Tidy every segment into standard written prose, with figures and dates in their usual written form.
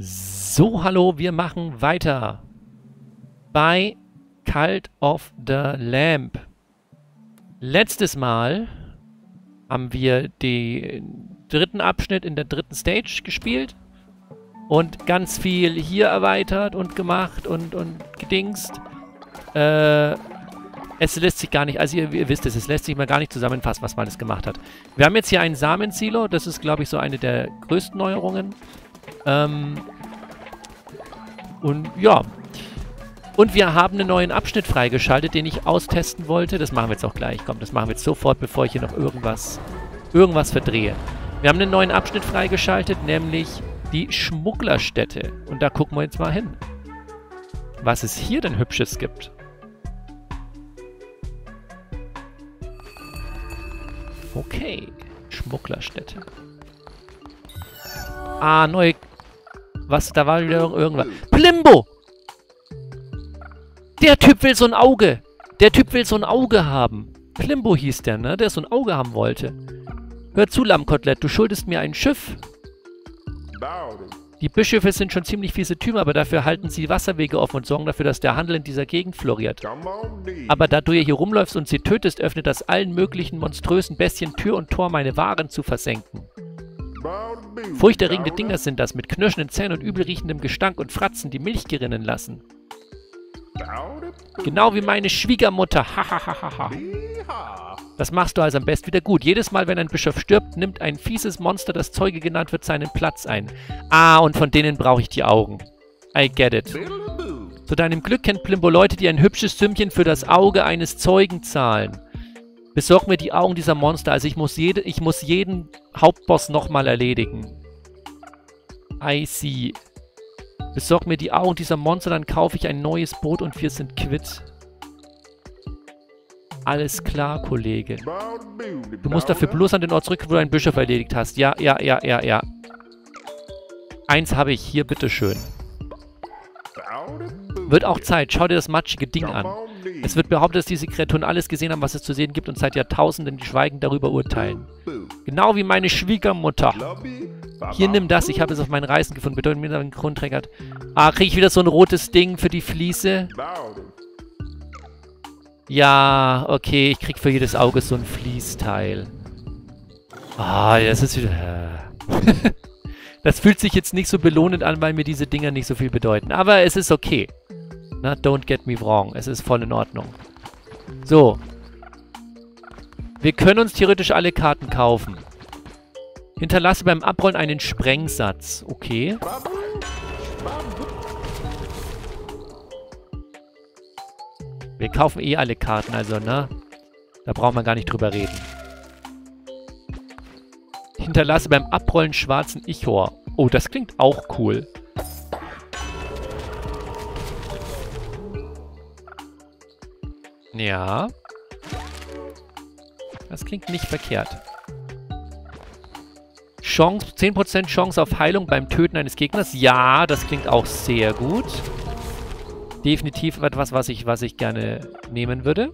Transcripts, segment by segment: So, hallo, wir machen weiter bei Cult of the Lamp. Letztes Mal haben wir den dritten Abschnitt in der dritten Stage gespielt und ganz viel hier erweitert und gemacht und gedingst. Es lässt sich gar nicht, also ihr wisst es lässt sich mal gar nicht zusammenfassen, was man alles gemacht hat. Wir haben jetzt hier einen Samensilo, das ist, glaube ich, so eine der größten Neuerungen. Und ja. Und wir haben einen neuen Abschnitt freigeschaltet, den ich austesten wollte. Das machen wir jetzt auch gleich. Komm, das machen wir jetzt sofort, bevor ich hier noch irgendwas verdrehe. Wir haben einen neuen Abschnitt freigeschaltet, nämlich die Schmugglerstätte. Und da gucken wir jetzt mal hin, was es hier denn Hübsches gibt. Okay, Schmugglerstätte. Ah, neue... Was? Da war wieder irgendwas. Plimbo! Der Typ will so ein Auge. Der Typ will so ein Auge haben. Plimbo hieß der, ne? Der so ein Auge haben wollte. Hör zu, Lammkotelett, du schuldest mir ein Schiff. Die Bischöfe sind schon ziemlich fiese Typen, aber dafür halten sie Wasserwege offen und sorgen dafür, dass der Handel in dieser Gegend floriert. Aber da du hier rumläufst und sie tötest, öffnet das allen möglichen monströsen Bestien Tür und Tor, meine Waren zu versenken. Furchterregende Dinger sind das, mit knirschenden Zähnen und übelriechendem Gestank und Fratzen, die Milch gerinnen lassen. Genau wie meine Schwiegermutter, hahaha. Das machst du also am besten wieder gut. Jedes Mal, wenn ein Bischof stirbt, nimmt ein fieses Monster, das Zeuge genannt wird, seinen Platz ein. Ah, und von denen brauche ich die Augen. I get it. Zu deinem Glück kennt Plimbo Leute, die ein hübsches Sümmchen für das Auge eines Zeugen zahlen. Besorg mir die Augen dieser Monster, also ich muss jeden Hauptboss nochmal erledigen. I see. Besorg mir die Augen dieser Monster, dann kaufe ich ein neues Boot und wir sind quitt. Alles klar, Kollege. Du musst dafür bloß an den Ort zurück, wo du einen Bischof erledigt hast. Ja. Eins habe ich. Hier, bitteschön. Wird auch Zeit. Schau dir das matschige Ding an. Es wird behauptet, dass diese Kreaturen alles gesehen haben, was es zu sehen gibt und seit Jahrtausenden schweigend darüber urteilen. Genau wie meine Schwiegermutter. Hier, nimm das. Ich habe es auf meinen Reisen gefunden. Bedeutet mir, dass ein Grundträger hat. Ah, kriege ich wieder so ein rotes Ding für die Fliese? Ja, okay. Ich krieg für jedes Auge so ein Fließteil. Ah, das ist wieder... Das fühlt sich jetzt nicht so belohnend an, weil mir diese Dinger nicht so viel bedeuten. Aber es ist okay. Na, don't get me wrong. Es ist voll in Ordnung. So. Wir können uns theoretisch alle Karten kaufen. Hinterlasse beim Abrollen einen Sprengsatz. Okay. Wir kaufen eh alle Karten, also, ne? Da brauchen wir gar nicht drüber reden. Hinterlasse beim Abrollen schwarzen Ichor. Oh, das klingt auch cool. Ja. Das klingt nicht verkehrt. Chance, 10% Chance auf Heilung beim Töten eines Gegners. Ja, das klingt auch sehr gut. Definitiv etwas, was ich gerne nehmen würde.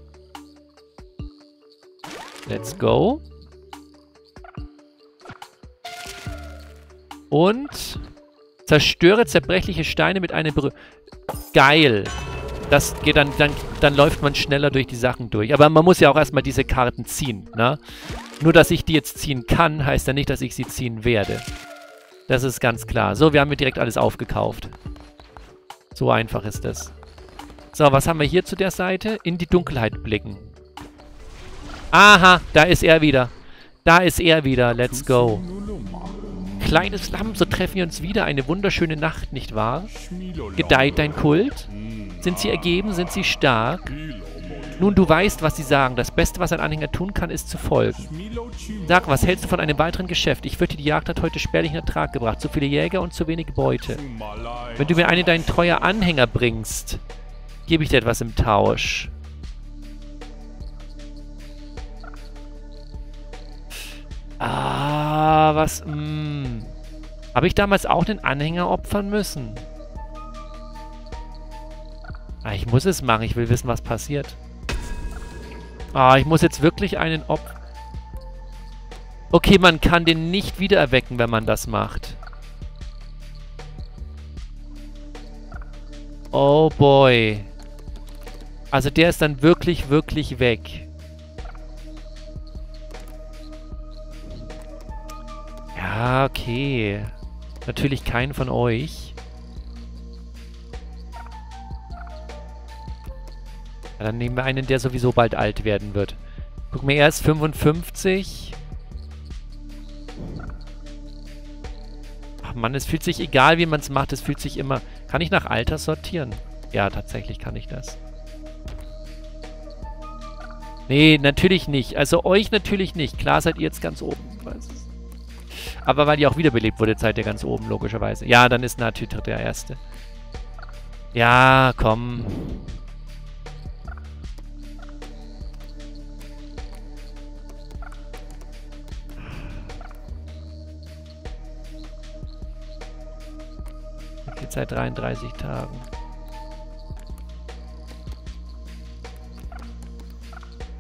Let's go. Und zerstöre zerbrechliche Steine mit einem Berührung. Geil. Das geht dann läuft man schneller durch die Sachen durch. Aber man muss ja auch erstmal diese Karten ziehen, ne? Nur, dass ich die jetzt ziehen kann, heißt ja nicht, dass ich sie ziehen werde. Das ist ganz klar. So, wir haben mir direkt alles aufgekauft. So einfach ist das. So, was haben wir hier zu der Seite? In die Dunkelheit blicken. Aha, da ist er wieder. Da ist er wieder. Let's go. Kleines Lamm, so treffen wir uns wieder. Eine wunderschöne Nacht, nicht wahr? Gedeiht dein Kult? Sind sie ergeben? Sind sie stark? Nun, du weißt, was sie sagen. Das Beste, was ein Anhänger tun kann, ist zu folgen. Sag, was hältst du von einem weiteren Geschäft? Ich fürchte, die Jagd hat heute spärlichen Ertrag gebracht. Zu viele Jäger und zu wenig Beute. Wenn du mir einen deiner treuer Anhänger bringst, gebe ich dir etwas im Tausch. Ah, was... Habe ich damals auch den Anhänger opfern müssen? Ich muss es machen. Ich will wissen, was passiert. Ah, ich muss jetzt wirklich einen Opfer... Okay, man kann den nicht wiedererwecken, wenn man das macht. Oh boy. Also der ist dann wirklich, wirklich weg. Ja, okay. Natürlich keinen von euch. Ja, dann nehmen wir einen, der sowieso bald alt werden wird. Guck mal, er ist 55. Ach Mann, es fühlt sich, egal wie man es macht, es fühlt sich immer... Kann ich nach Alter sortieren? Ja, tatsächlich kann ich das. Nee, natürlich nicht. Also euch natürlich nicht. Klar seid ihr jetzt ganz oben. Ich weiß es. Aber weil ihr auch wiederbelebt wurde, seid ihr ganz oben, logischerweise. Ja, dann ist natürlich der Erste. Ja, komm. Jetzt seit 33 Tagen.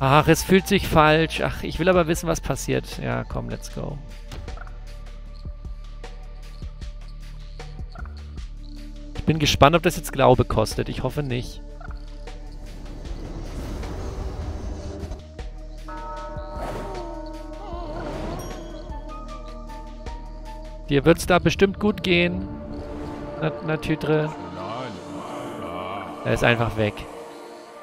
Ach, es fühlt sich falsch. Ach, ich will aber wissen, was passiert. Ja, komm, let's go. Ich bin gespannt, ob das jetzt Glaube kostet. Ich hoffe nicht. Dir wird's da bestimmt gut gehen. Natütre. Er ist einfach weg.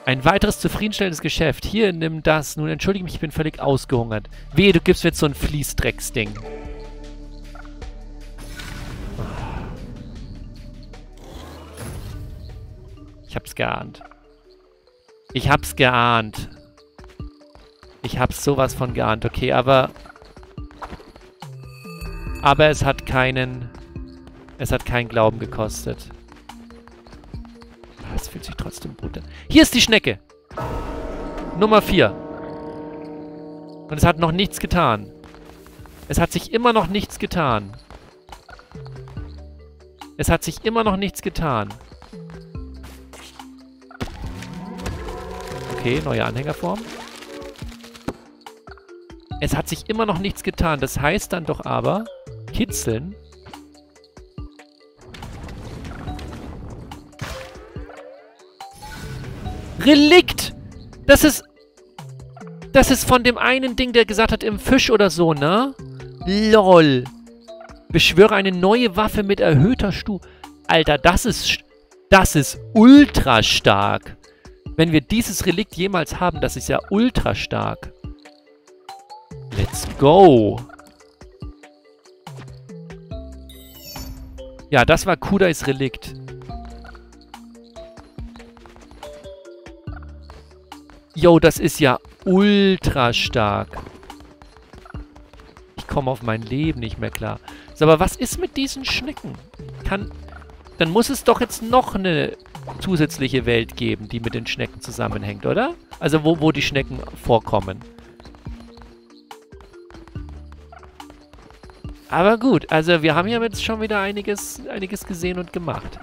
Ein weiteres zufriedenstellendes Geschäft. Hier, nimm das. Nun entschuldige mich, ich bin völlig ausgehungert. Wehe, du gibst mir jetzt so ein Fließdrecksding. Ich hab's geahnt. Ich hab's geahnt. Ich hab's sowas von geahnt. Okay, aber... Aber es hat keinen... Es hat keinen Glauben gekostet. Es fühlt sich trotzdem gut an. Hier ist die Schnecke. Nummer 4. Und es hat noch nichts getan. Es hat sich immer noch nichts getan. Es hat sich immer noch nichts getan. Okay, neue Anhängerform. Es hat sich immer noch nichts getan. Das heißt dann doch aber, kitzeln... Relikt! Das ist von dem einen Ding, der gesagt hat, im Fisch oder so, ne? LOL. Beschwöre eine neue Waffe mit erhöhter Stufe. Alter, das ist ultra stark. Wenn wir dieses Relikt jemals haben, das ist ja ultra stark. Let's go. Ja, das war Kudais Relikt. Yo, das ist ja ultra stark. Ich komme auf mein Leben nicht mehr klar. So, aber was ist mit diesen Schnecken? Dann muss es doch jetzt noch eine zusätzliche Welt geben, die mit den Schnecken zusammenhängt, oder? Also wo die Schnecken vorkommen. Aber gut, also wir haben ja jetzt schon wieder einiges gesehen und gemacht.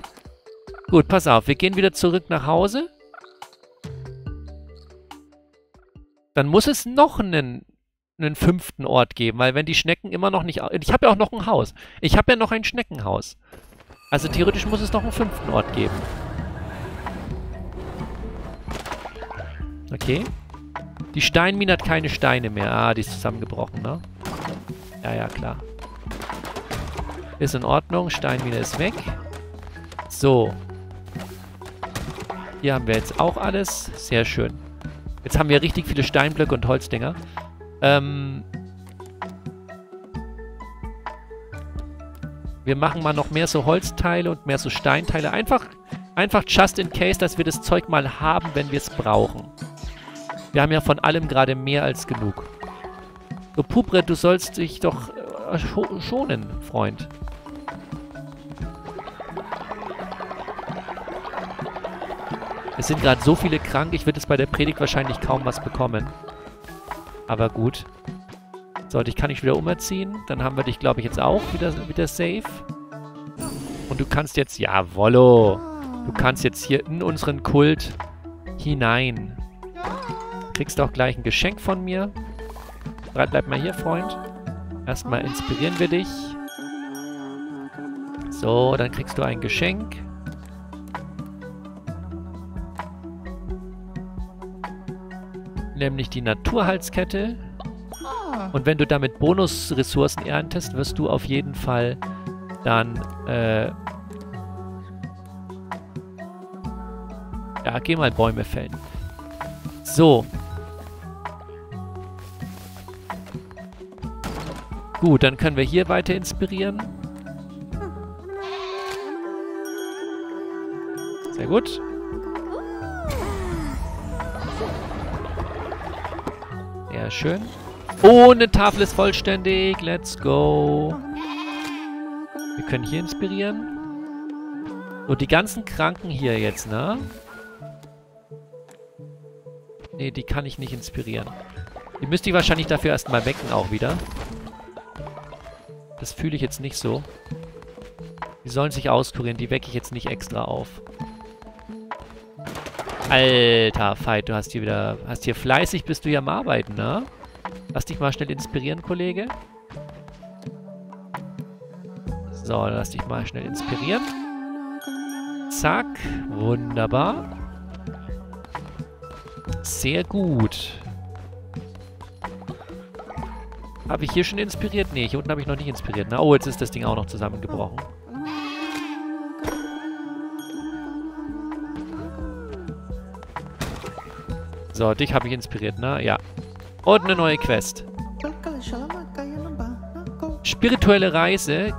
Gut, pass auf, wir gehen wieder zurück nach Hause. Dann muss es noch einen fünften Ort geben, weil wenn die Schnecken immer noch nicht... Ich habe ja auch noch ein Haus. Ich habe ja noch ein Schneckenhaus. Also theoretisch muss es noch einen fünften Ort geben. Okay. Die Steinmine hat keine Steine mehr. Ah, die ist zusammengebrochen, ne? Ja, ja, klar. Ist in Ordnung. Steinmine ist weg. So. Hier haben wir jetzt auch alles. Sehr schön. Jetzt haben wir richtig viele Steinblöcke und Holzdinger. Wir machen mal noch mehr so Holzteile und mehr so Steinteile. Einfach just in case, dass wir das Zeug mal haben, wenn wir es brauchen. Wir haben ja von allem gerade mehr als genug. So, Pubre, du sollst dich doch schonen, Freund. Es sind gerade so viele krank, ich würde jetzt bei der Predigt wahrscheinlich kaum was bekommen. Aber gut. So, ich kann dich wieder umerziehen. Dann haben wir dich, glaube ich, jetzt auch wieder safe. Und du kannst jetzt... Jawollo! Du kannst jetzt hier in unseren Kult hinein. Kriegst auch gleich ein Geschenk von mir. Bleib mal hier, Freund. Erstmal inspirieren wir dich. So, dann kriegst du ein Geschenk. nämlich die Naturhalskette. Und wenn du damit Bonusressourcen erntest, wirst du auf jeden Fall dann ja, geh mal Bäume fällen. So. Gut, dann können wir hier weiter inspirieren. Sehr gut. Ja, schön. Oh, eine Tafel ist vollständig. Let's go. Wir können hier inspirieren. Und die ganzen Kranken hier jetzt, ne? Ne, die kann ich nicht inspirieren. Die müsste ich wahrscheinlich dafür erstmal wecken auch wieder. Das fühle ich jetzt nicht so. Die sollen sich auskurieren. Die wecke ich jetzt nicht extra auf. Alter, Veit, du hast hier wieder... Hast hier fleißig, bist du hier am Arbeiten, ne? Lass dich mal schnell inspirieren, Kollege. So, lass dich mal schnell inspirieren. Zack. Wunderbar. Sehr gut. Habe ich hier schon inspiriert? Ne, hier unten habe ich noch nicht inspiriert. Na, oh, jetzt ist das Ding auch noch zusammengebrochen. So, dich habe ich inspiriert, na? Ja. Und eine neue Quest. Spirituelle Reise.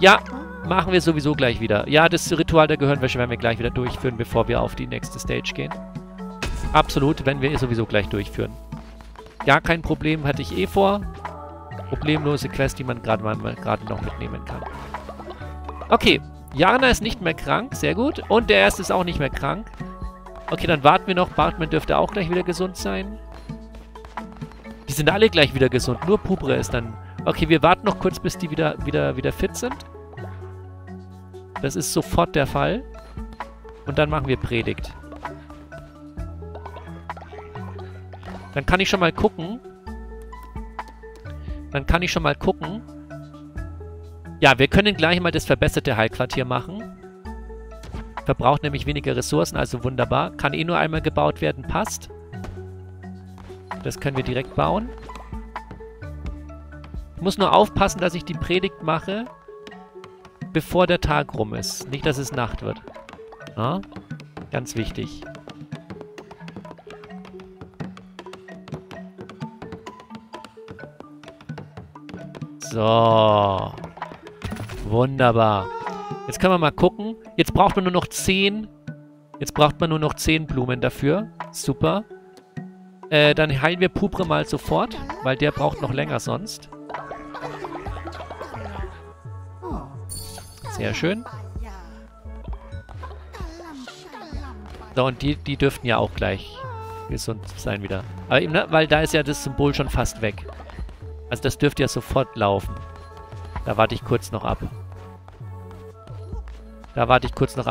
Ja, machen wir sowieso gleich wieder. Ja, das Ritual der Gehirnwäsche werden wir gleich wieder durchführen, bevor wir auf die nächste Stage gehen. Absolut, wenn wir sowieso gleich durchführen. Gar kein Problem, hatte ich eh vor. Problemlose Quest, die man gerade noch mitnehmen kann. Okay, Jana ist nicht mehr krank, sehr gut. Und der erste ist auch nicht mehr krank. Okay, dann warten wir noch. Bartman dürfte auch gleich wieder gesund sein. Die sind alle gleich wieder gesund, nur Pubre ist dann... Okay, wir warten noch kurz, bis die wieder fit sind. Das ist sofort der Fall. Und dann machen wir Predigt. Dann kann ich schon mal gucken. Ja, wir können gleich mal das verbesserte Heilquartier machen. Verbraucht nämlich weniger Ressourcen, also wunderbar. Kann eh nur einmal gebaut werden, passt. Das können wir direkt bauen. Ich muss nur aufpassen, dass ich die Predigt mache, bevor der Tag rum ist. Nicht, dass es Nacht wird. Ja? Ganz wichtig. So. Wunderbar. Jetzt können wir mal gucken. Jetzt braucht man nur noch 10. Jetzt braucht man nur noch 10 Blumen dafür. Super. Dann heilen wir Pubre mal sofort, weil der braucht noch länger sonst. Sehr schön. So, und die dürften ja auch gleich gesund sein wieder. Aber eben, ne? Weil da ist ja das Symbol schon fast weg. Also das dürfte ja sofort laufen. Da warte ich kurz noch ab.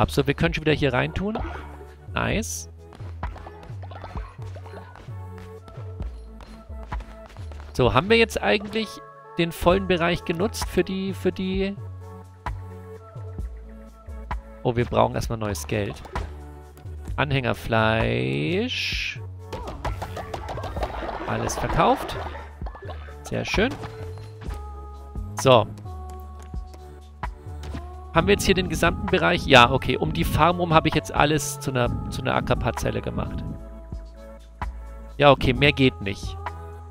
So, wir können schon wieder hier reintun. Nice. So, haben wir jetzt eigentlich den vollen Bereich genutzt für die... Oh, wir brauchen erstmal neues Geld. Anhängerfleisch. Alles verkauft. Sehr schön. So. Haben wir jetzt hier den gesamten Bereich? Ja, okay. Um die Farm rum habe ich jetzt alles zu einer Ackerparzelle gemacht. Ja, okay. Mehr geht nicht.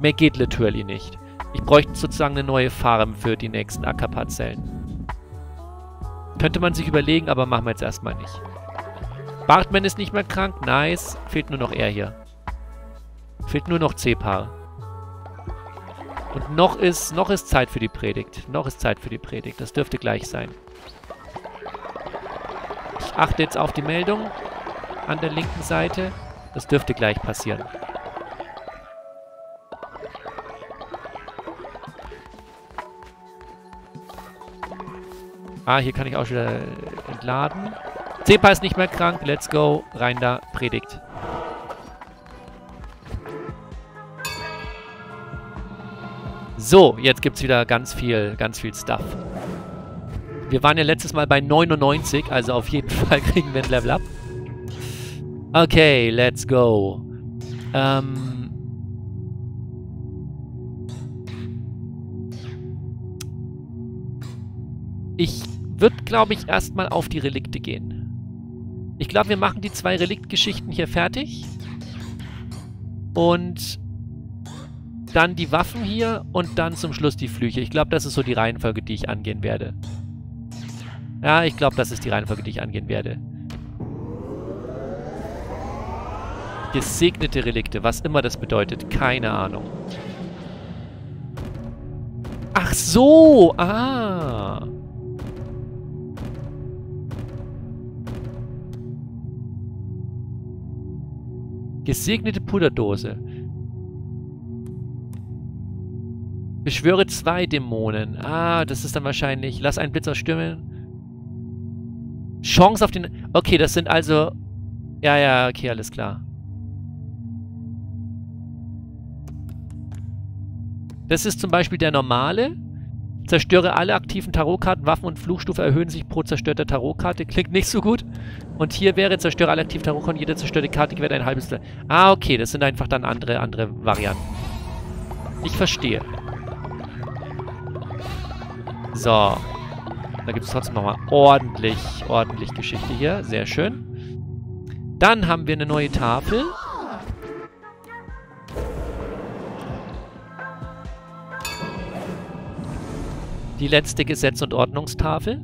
Mehr geht literally nicht. Ich bräuchte sozusagen eine neue Farm für die nächsten Ackerparzellen. Könnte man sich überlegen, aber machen wir jetzt erstmal nicht. Bartman ist nicht mehr krank. Nice. Fehlt nur noch er hier. Fehlt nur noch C-Paar. Und noch ist Zeit für die Predigt. Das dürfte gleich sein. Ich achte jetzt auf die Meldung an der linken Seite. Das dürfte gleich passieren. Ah, hier kann ich auch wieder entladen. Zepa ist nicht mehr krank. Let's go. Rein da. Predigt. So, jetzt gibt es wieder ganz viel Stuff. Wir waren ja letztes Mal bei 99, also auf jeden Fall kriegen wir ein Level Up. Okay, let's go. Ich würde, glaube ich, erstmal auf die Relikte gehen. Ich glaube, wir machen die 2 Reliktgeschichten hier fertig. Und dann die Waffen hier und dann zum Schluss die Flüche. Ich glaube, das ist so die Reihenfolge, die ich angehen werde. Ja, ich glaube, das ist die Reihenfolge, die ich angehen werde. Gesegnete Relikte, was immer das bedeutet. Keine Ahnung. Ach so! Ah! Gesegnete Puderdose. Beschwöre 2 Dämonen. Ah, das ist dann wahrscheinlich... Lass einen Blitz ausstürmen. Chance auf den... Okay, das sind also... Ja, ja, okay, alles klar. Das ist zum Beispiel der normale. Zerstöre alle aktiven Tarotkarten, Waffen und Fluchstufe erhöhen sich pro zerstörter Tarotkarte. Klingt nicht so gut. Und hier wäre, zerstöre alle aktiven Tarotkarten, jede zerstörte Karte gewährt ein halbes... Ah, okay, das sind einfach dann andere Varianten. Ich verstehe. So. Da gibt es trotzdem nochmal ordentlich Geschichte hier. Sehr schön. Dann haben wir eine neue Tafel. Die letzte Gesetz- und Ordnungstafel.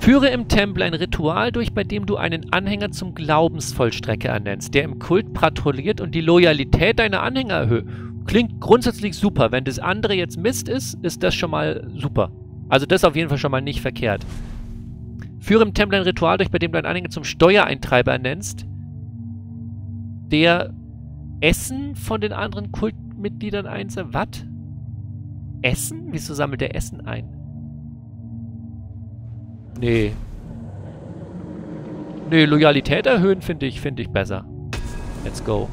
Führe im Tempel ein Ritual durch, bei dem du einen Anhänger zum Glaubensvollstrecker ernennst, der im Kult patrouilliert und die Loyalität deiner Anhänger erhöht. Klingt grundsätzlich super. Wenn das andere jetzt Mist ist, ist das schon mal super. Also das ist auf jeden Fall schon mal nicht verkehrt. Führe im Tempel ein Ritual durch, bei dem du einen Anhänger zum Steuereintreiber ernennst, der Essen von den anderen Kultmitgliedern einsammelt. Was? Essen? Wieso sammelt der Essen ein? Nee. Nee, Loyalität erhöhen finde ich besser. Let's go.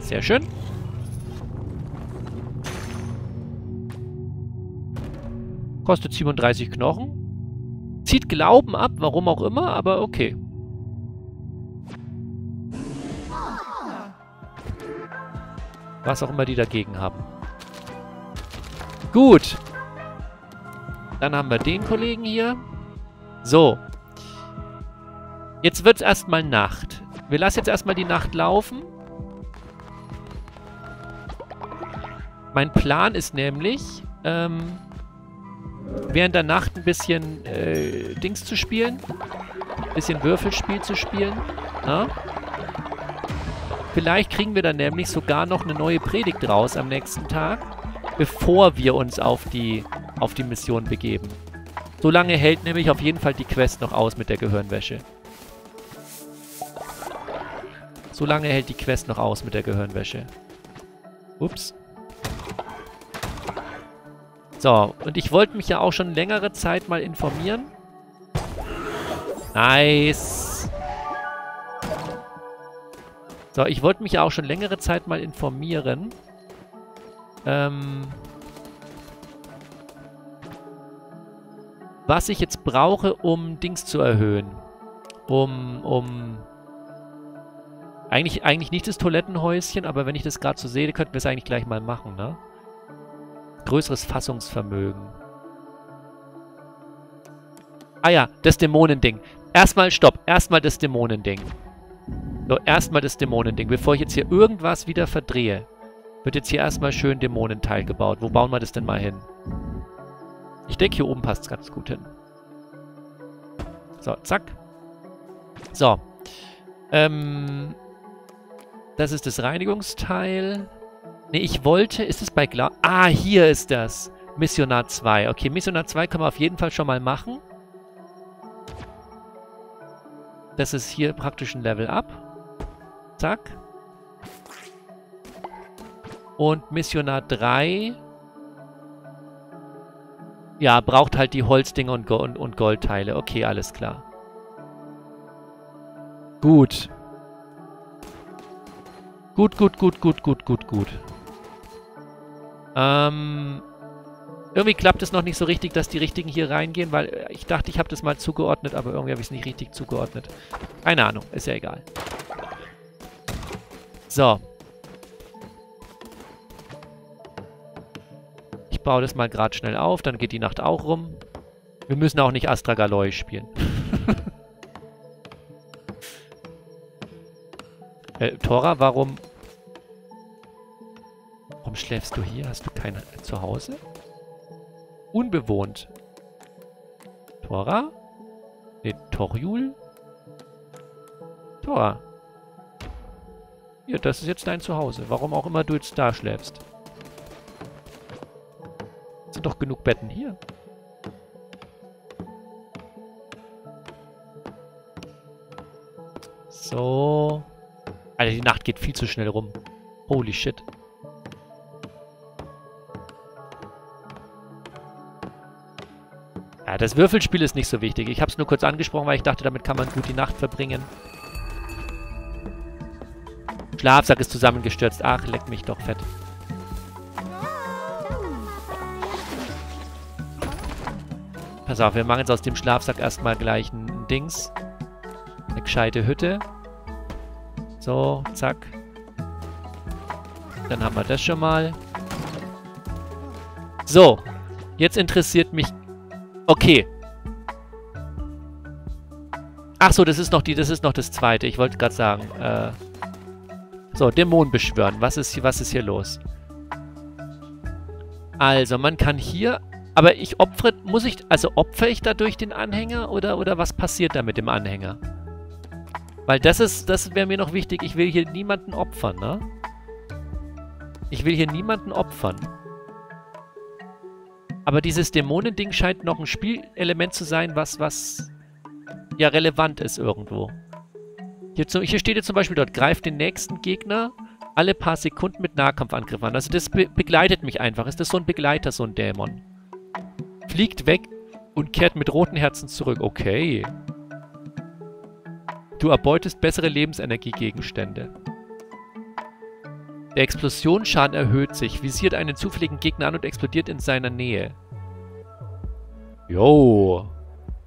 Sehr schön. Kostet 37 Knochen. Zieht Glauben ab, warum auch immer, aber okay. Was auch immer die dagegen haben. Gut. Dann haben wir den Kollegen hier. So. Jetzt wird es erstmal Nacht. Wir lassen jetzt erstmal die Nacht laufen. Mein Plan ist nämlich... während der Nacht ein bisschen Dings zu spielen. Ein bisschen Würfelspiel zu spielen. Na? Vielleicht kriegen wir dann nämlich sogar noch eine neue Predigt raus am nächsten Tag, bevor wir uns auf die Mission begeben. Solange hält nämlich auf jeden Fall die Quest noch aus mit der Gehirnwäsche. Solange hält die Quest noch aus mit der Gehirnwäsche. Ups. So, und ich wollte mich ja auch schon längere Zeit mal informieren. Nice. So, ich wollte mich ja auch schon längere Zeit mal informieren. Was ich jetzt brauche, um Dings zu erhöhen. Eigentlich nicht das Toilettenhäuschen, aber wenn ich das gerade so sehe, könnten wir es eigentlich gleich mal machen, ne? Größeres Fassungsvermögen. Ah ja, das Dämonending. Erstmal, stopp. Erstmal das Dämonending. So, erstmal das Dämonending. Bevor ich jetzt hier irgendwas wieder verdrehe, wird jetzt hier erstmal schön Dämonenteil gebaut. Wo bauen wir das denn mal hin? Ich denke, hier oben passt es ganz gut hin. So, zack. So. Das ist das Reinigungsteil. Ne, ich wollte... Ist es bei Glauben? Ah, hier ist das. Missionar 2. Okay, Missionar 2 können wir auf jeden Fall schon mal machen. Das ist hier praktisch ein Level-Up. Zack. Und Missionar 3... Ja, braucht halt die Holzdinge und Goldteile. Okay, alles klar. Gut. Gut. Irgendwie klappt es noch nicht so richtig, dass die Richtigen hier reingehen, weil ich dachte, ich habe das mal zugeordnet, aber irgendwie habe ich es nicht richtig zugeordnet. Keine Ahnung, ist ja egal. So. Ich baue das mal gerade schnell auf, dann geht die Nacht auch rum. Wir müssen auch nicht Astragaloi spielen. Tora, warum... Warum schläfst du hier? Hast du kein Zuhause? Unbewohnt. Tora? Ne, Torjul? Tora. Ja, das ist jetzt dein Zuhause. Warum auch immer du jetzt da schläfst. Es sind doch genug Betten hier. So. Alter, die Nacht geht viel zu schnell rum. Holy shit. Ja, das Würfelspiel ist nicht so wichtig. Ich habe es nur kurz angesprochen, weil ich dachte, damit kann man gut die Nacht verbringen. Schlafsack ist zusammengestürzt. Ach, leck mich doch fett. Pass auf, wir machen jetzt aus dem Schlafsack erstmal gleich ein Dings. Eine gescheite Hütte. So, zack. Dann haben wir das schon mal. So, jetzt interessiert mich... Okay. Ach so, das ist noch die, das ist noch das zweite. Ich wollte gerade sagen, so, Dämon beschwören. Was ist hier los? Also, man kann hier... Aber ich opfere... Muss ich... Also, opfere ich dadurch den Anhänger? Oder was passiert da mit dem Anhänger? Weil das ist... Das wäre mir noch wichtig. Ich will hier niemanden opfern, ne? Ich will hier niemanden opfern. Aber dieses Dämonending scheint noch ein Spielelement zu sein, was ja relevant ist irgendwo. Hier steht jetzt zum Beispiel dort, greift den nächsten Gegner alle paar Sekunden mit Nahkampfangriff an. Also das begleitet mich einfach. Ist das so ein Begleiter, so ein Dämon? Fliegt weg und kehrt mit roten Herzen zurück. Okay. Du erbeutest bessere Lebensenergiegegenstände. Der Explosionsschaden erhöht sich, visiert einen zufälligen Gegner an und explodiert in seiner Nähe. Jo.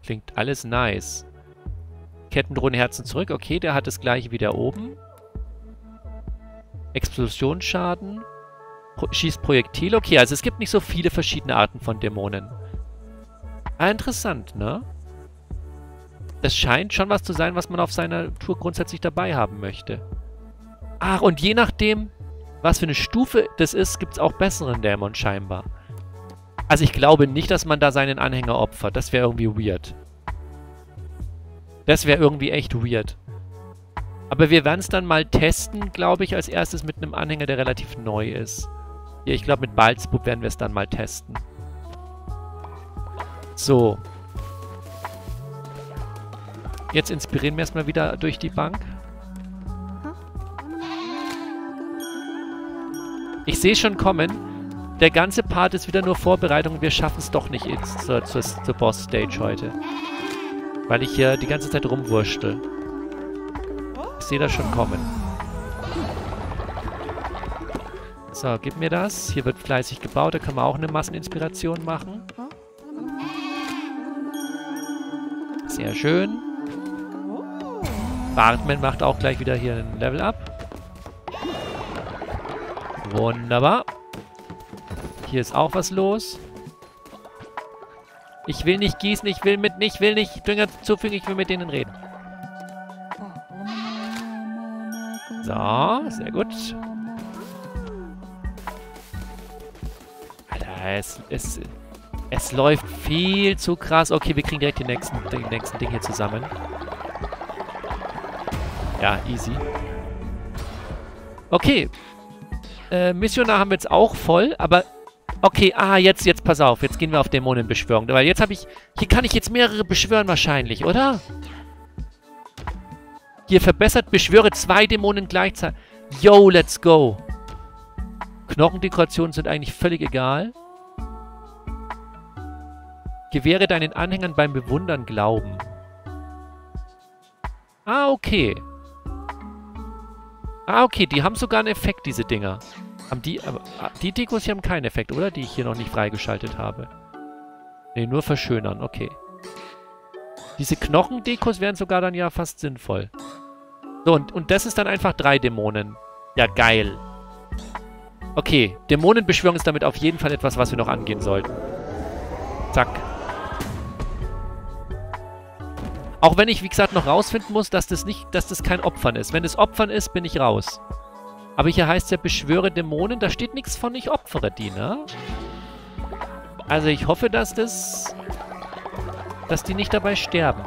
Klingt alles nice. Kettendrohnenherzen zurück. Okay, der hat das gleiche wie da oben. Explosionsschaden. Schießt Projektil. Okay, also es gibt nicht so viele verschiedene Arten von Dämonen. Ah, interessant, ne? Das scheint schon was zu sein, was man auf seiner Tour grundsätzlich dabei haben möchte. Ach, und je nachdem, was für eine Stufe das ist, gibt es auch besseren Dämon scheinbar. Also ich glaube nicht, dass man da seinen Anhänger opfert. Das wäre irgendwie weird. Das wäre irgendwie echt weird. Aber wir werden es dann mal testen, glaube ich, als erstes mit einem Anhänger, der relativ neu ist. Ja, ich glaube, mit Beelzebub werden wir es dann mal testen. So. Jetzt inspirieren wir erstmal wieder durch die Bank. Ich sehe schon kommen. Der ganze Part ist wieder nur Vorbereitung. Wir schaffen es doch nicht zur Boss-Stage heute. Weil ich hier die ganze Zeit rumwurschtel. Ich sehe das schon kommen. So, gib mir das. Hier wird fleißig gebaut. Da kann man auch eine Masseninspiration machen. Sehr schön. Bartman macht auch gleich wieder hier ein Level up. Wunderbar. Hier ist auch was los. Ich will nicht gießen, ich will nicht Dünger zufügen, ich will mit denen reden. So, sehr gut. Alter, es läuft viel zu krass. Okay, wir kriegen direkt den nächsten Ding hier zusammen. Ja, easy. Okay. Missionar haben wir jetzt auch voll, aber... Okay, ah, jetzt pass auf. Jetzt gehen wir auf Dämonenbeschwörung. Weil jetzt habe ich... Hier kann ich jetzt mehrere beschwören wahrscheinlich, oder? Hier verbessert, beschwöre 2 Dämonen gleichzeitig. Yo, let's go. Knochendekorationen sind eigentlich völlig egal. Gewähre deinen Anhängern beim Bewundern Glauben. Ah, okay. Ah, okay, die haben sogar einen Effekt, diese Dinger. Haben die Dekos hier haben keinen Effekt, oder? Die ich hier noch nicht freigeschaltet habe. Ne, nur verschönern, okay. Diese Knochendekos wären sogar dann ja fast sinnvoll. So, und das ist dann einfach 3 Dämonen. Ja, geil. Okay, Dämonenbeschwörung ist damit auf jeden Fall etwas, was wir noch angehen sollten. Zack. Auch wenn ich, wie gesagt, noch rausfinden muss, dass das kein Opfern ist. Wenn es Opfern ist, bin ich raus. Aber hier heißt es ja, beschwöre Dämonen. Da steht nichts von, ich opfere die, ne? Also ich hoffe, dass die nicht dabei sterben.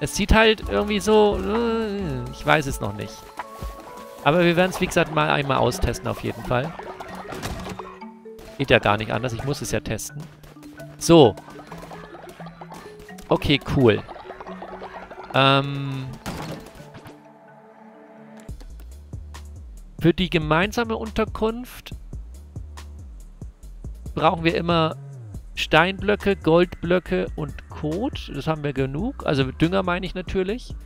Es sieht halt irgendwie so... Ich weiß es noch nicht. Aber wir werden es, wie gesagt, mal einmal austesten auf jeden Fall. Geht ja gar nicht anders. Ich muss es ja testen. So. Okay, cool. Für die gemeinsame Unterkunft brauchen wir immer Steinblöcke, Goldblöcke und Kot. Das haben wir genug. Also Dünger meine ich natürlich.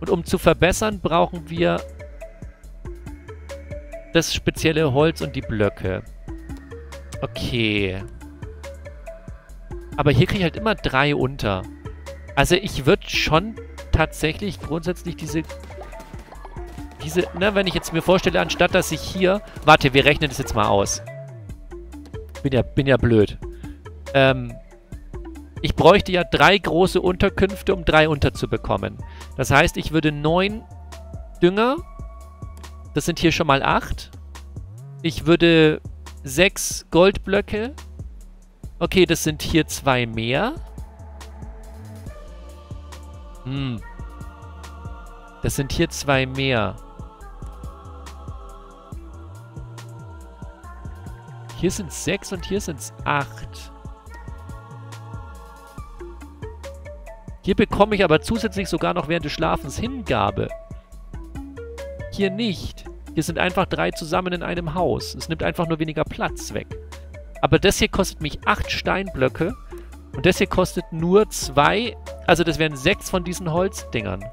Und um zu verbessern, brauchen wir das spezielle Holz und die Blöcke. Okay. Aber hier kriege ich halt immer 3 unter. Also ich würde schon tatsächlich grundsätzlich diese, ne, wenn ich jetzt mir vorstelle, anstatt dass ich hier... Warte, wir rechnen das jetzt mal aus. Bin ja blöd. Ich bräuchte ja 3 große Unterkünfte, um 3 unterzubekommen. Das heißt, ich würde 9 Dünger... Das sind hier schon mal 8. Ich würde 6 Goldblöcke. Okay, das sind hier 2 mehr. Das sind hier 2 mehr. Hier sind es 6 und hier sind es 8. Hier bekomme ich aber zusätzlich sogar noch während des Schlafens Hingabe. Hier nicht. Hier sind einfach 3 zusammen in einem Haus. Es nimmt einfach nur weniger Platz weg. Aber das hier kostet mich 8 Steinblöcke. Und das hier kostet nur 2. Also das wären 6 von diesen Holzdingern.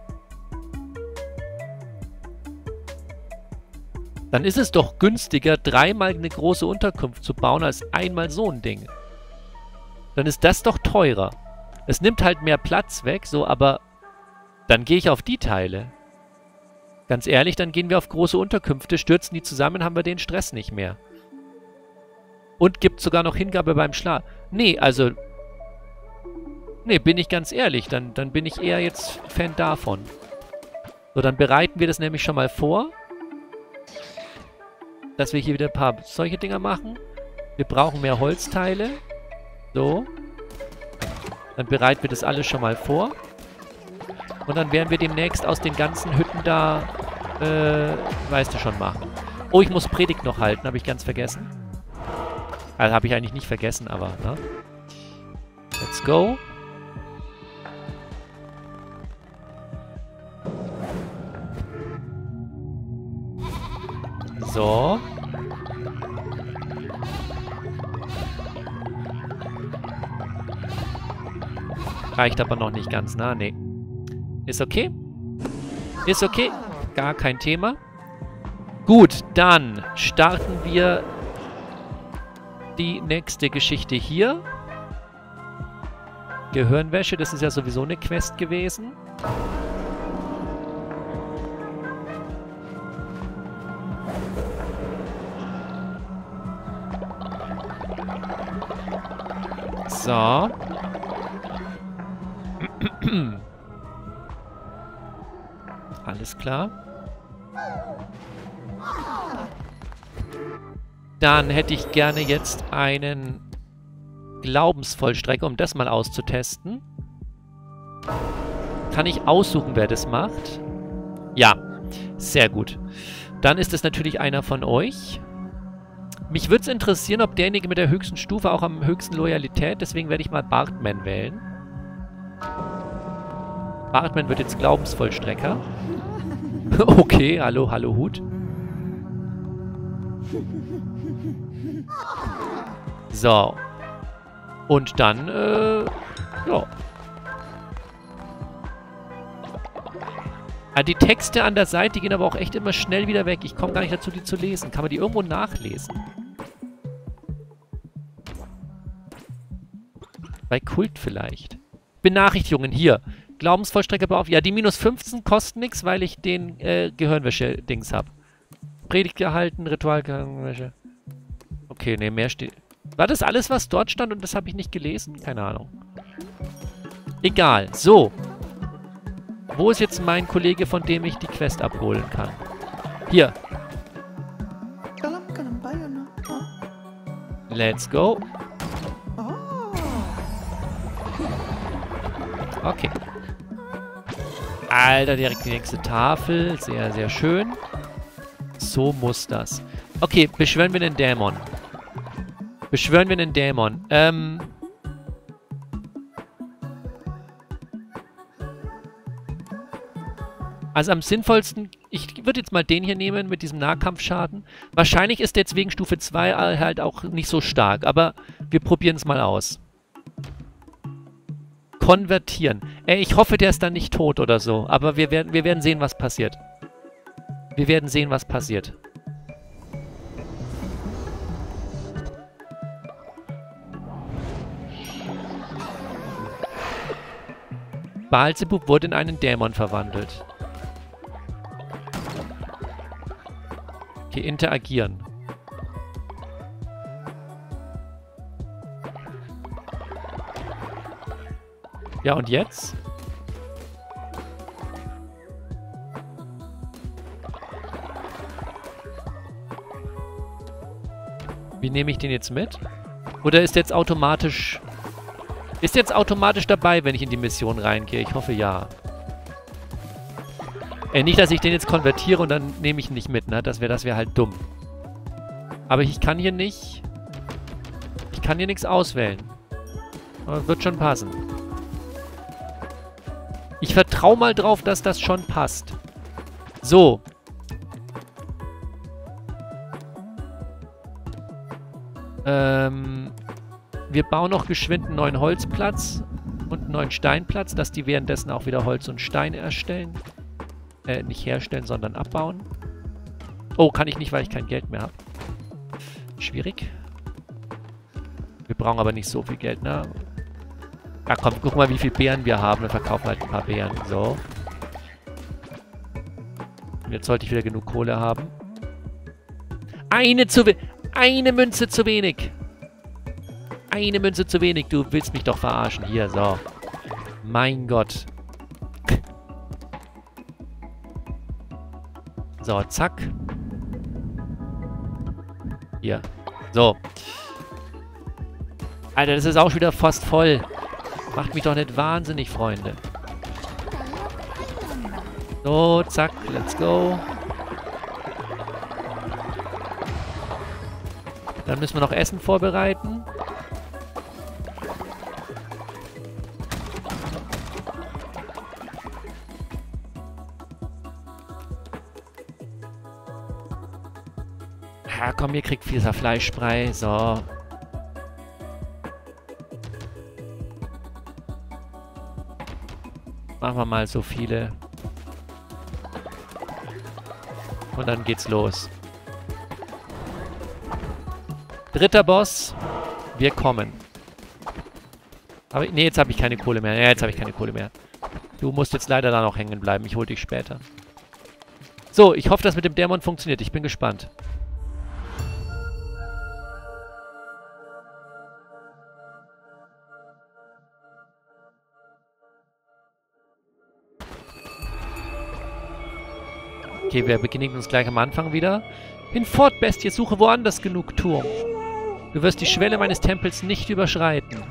Dann ist es doch günstiger, 3-mal eine große Unterkunft zu bauen, als einmal so ein Ding. Dann ist das doch teurer. Es nimmt halt mehr Platz weg, so, aber dann gehe ich auf die Teile. Ganz ehrlich, dann gehen wir auf große Unterkünfte, stürzen die zusammen, haben wir den Stress nicht mehr. Und gibt sogar noch Hingabe beim Schlaf. Nee, also... Nee, bin ich ganz ehrlich, dann bin ich eher jetzt Fan davon. So, dann bereiten wir das nämlich schon mal vor. Dass wir hier wieder ein paar solche Dinger machen. Wir brauchen mehr Holzteile. So. Dann bereiten wir das alles schon mal vor. Und dann werden wir demnächst aus den ganzen Hütten da, weißt du schon, machen. Oh, ich muss Predigt noch halten, habe ich ganz vergessen. Also habe ich eigentlich nicht vergessen, aber, ne? Let's go. So. Reicht aber noch nicht ganz, ne? Nee. Ist okay. Ist okay. Gar kein Thema. Gut, dann starten wir die nächste Geschichte hier. Gehirnwäsche, das ist ja sowieso eine Quest gewesen. So. Alles klar. Dann hätte ich gerne jetzt einen Glaubensvollstrecker, um das mal auszutesten. Kann ich aussuchen, wer das macht? Ja, sehr gut. Dann ist es natürlich einer von euch. Mich würde es interessieren, ob derjenige mit der höchsten Stufe auch am höchsten Loyalität, deswegen werde ich mal Bartman wählen. Bartman wird jetzt Glaubensvollstrecker. Okay, hallo, hallo, Hut. So. Und dann, ja. Ah, die Texte an der Seite, die gehen aber auch echt immer schnell wieder weg. Ich komme gar nicht dazu, die zu lesen. Kann man die irgendwo nachlesen? Bei Kult vielleicht. Benachrichtigungen, hier. Glaubensvollstrecker auf. Ja, die minus 15 kosten nichts, weil ich den Gehirnwäsche-Dings habe. Predigt gehalten, Ritual gehalten. Okay, ne, mehr steht... War das alles, was dort stand und das habe ich nicht gelesen? Keine Ahnung. Egal, so. Wo ist jetzt mein Kollege, von dem ich die Quest abholen kann? Hier. Let's go. Okay. Alter, direkt die nächste Tafel. Sehr, sehr schön. So muss das. Okay, beschwören wir den Dämon. Beschwören wir den Dämon. Also am sinnvollsten, ich würde jetzt mal den hier nehmen mit diesem Nahkampfschaden. Wahrscheinlich ist der jetzt wegen Stufe 2 halt auch nicht so stark, aber wir probieren es mal aus. Konvertieren. Ey, ich hoffe, der ist dann nicht tot oder so, aber wir werden sehen, was passiert. Wir werden sehen, was passiert. Beelzebub wurde in einen Dämon verwandelt. Okay, interagieren. Ja, und jetzt? Wie nehme ich den jetzt mit? Oder ist der jetzt automatisch... Ist der jetzt automatisch dabei, wenn ich in die Mission reingehe? Ich hoffe, ja. Nicht, dass ich den jetzt konvertiere und dann nehme ich ihn nicht mit, ne? Das wäre halt dumm. Aber ich kann hier nicht... Ich kann hier nichts auswählen. Aber wird schon passen. Ich vertraue mal drauf, dass das schon passt. So. Wir bauen noch geschwind einen neuen Holzplatz und einen neuen Steinplatz, dass die währenddessen auch wieder Holz und Steine erstellen. Nicht herstellen, sondern abbauen. Oh, kann ich nicht, weil ich kein Geld mehr habe. Schwierig. Wir brauchen aber nicht so viel Geld, ne? Ja, komm, guck mal, wie viele Beeren wir haben. Wir verkaufen halt ein paar Beeren. So. Und jetzt sollte ich wieder genug Kohle haben. Eine Münze zu wenig. Eine Münze zu wenig. Du willst mich doch verarschen. Hier, so. Mein Gott. So, zack. Hier. So. Alter, das ist auch schon wieder fast voll. Macht mich doch nicht wahnsinnig, Freunde. So, zack, let's go. Dann müssen wir noch Essen vorbereiten. Ja, komm, ihr kriegt viel Fleischbrei. So. Machen wir mal so viele. Und dann geht's los. Dritter Boss. Wir kommen. Aber nee, jetzt habe ich keine Kohle mehr. Ja, jetzt habe ich keine Kohle mehr. Du musst jetzt leider da noch hängen bleiben. Ich hole dich später. So, ich hoffe, das mit dem Dämon funktioniert. Ich bin gespannt. Okay, wir begegnen uns gleich am Anfang wieder. Hinfort, Bestie, suche woanders genug Turm. Du wirst die Schwelle meines Tempels nicht überschreiten.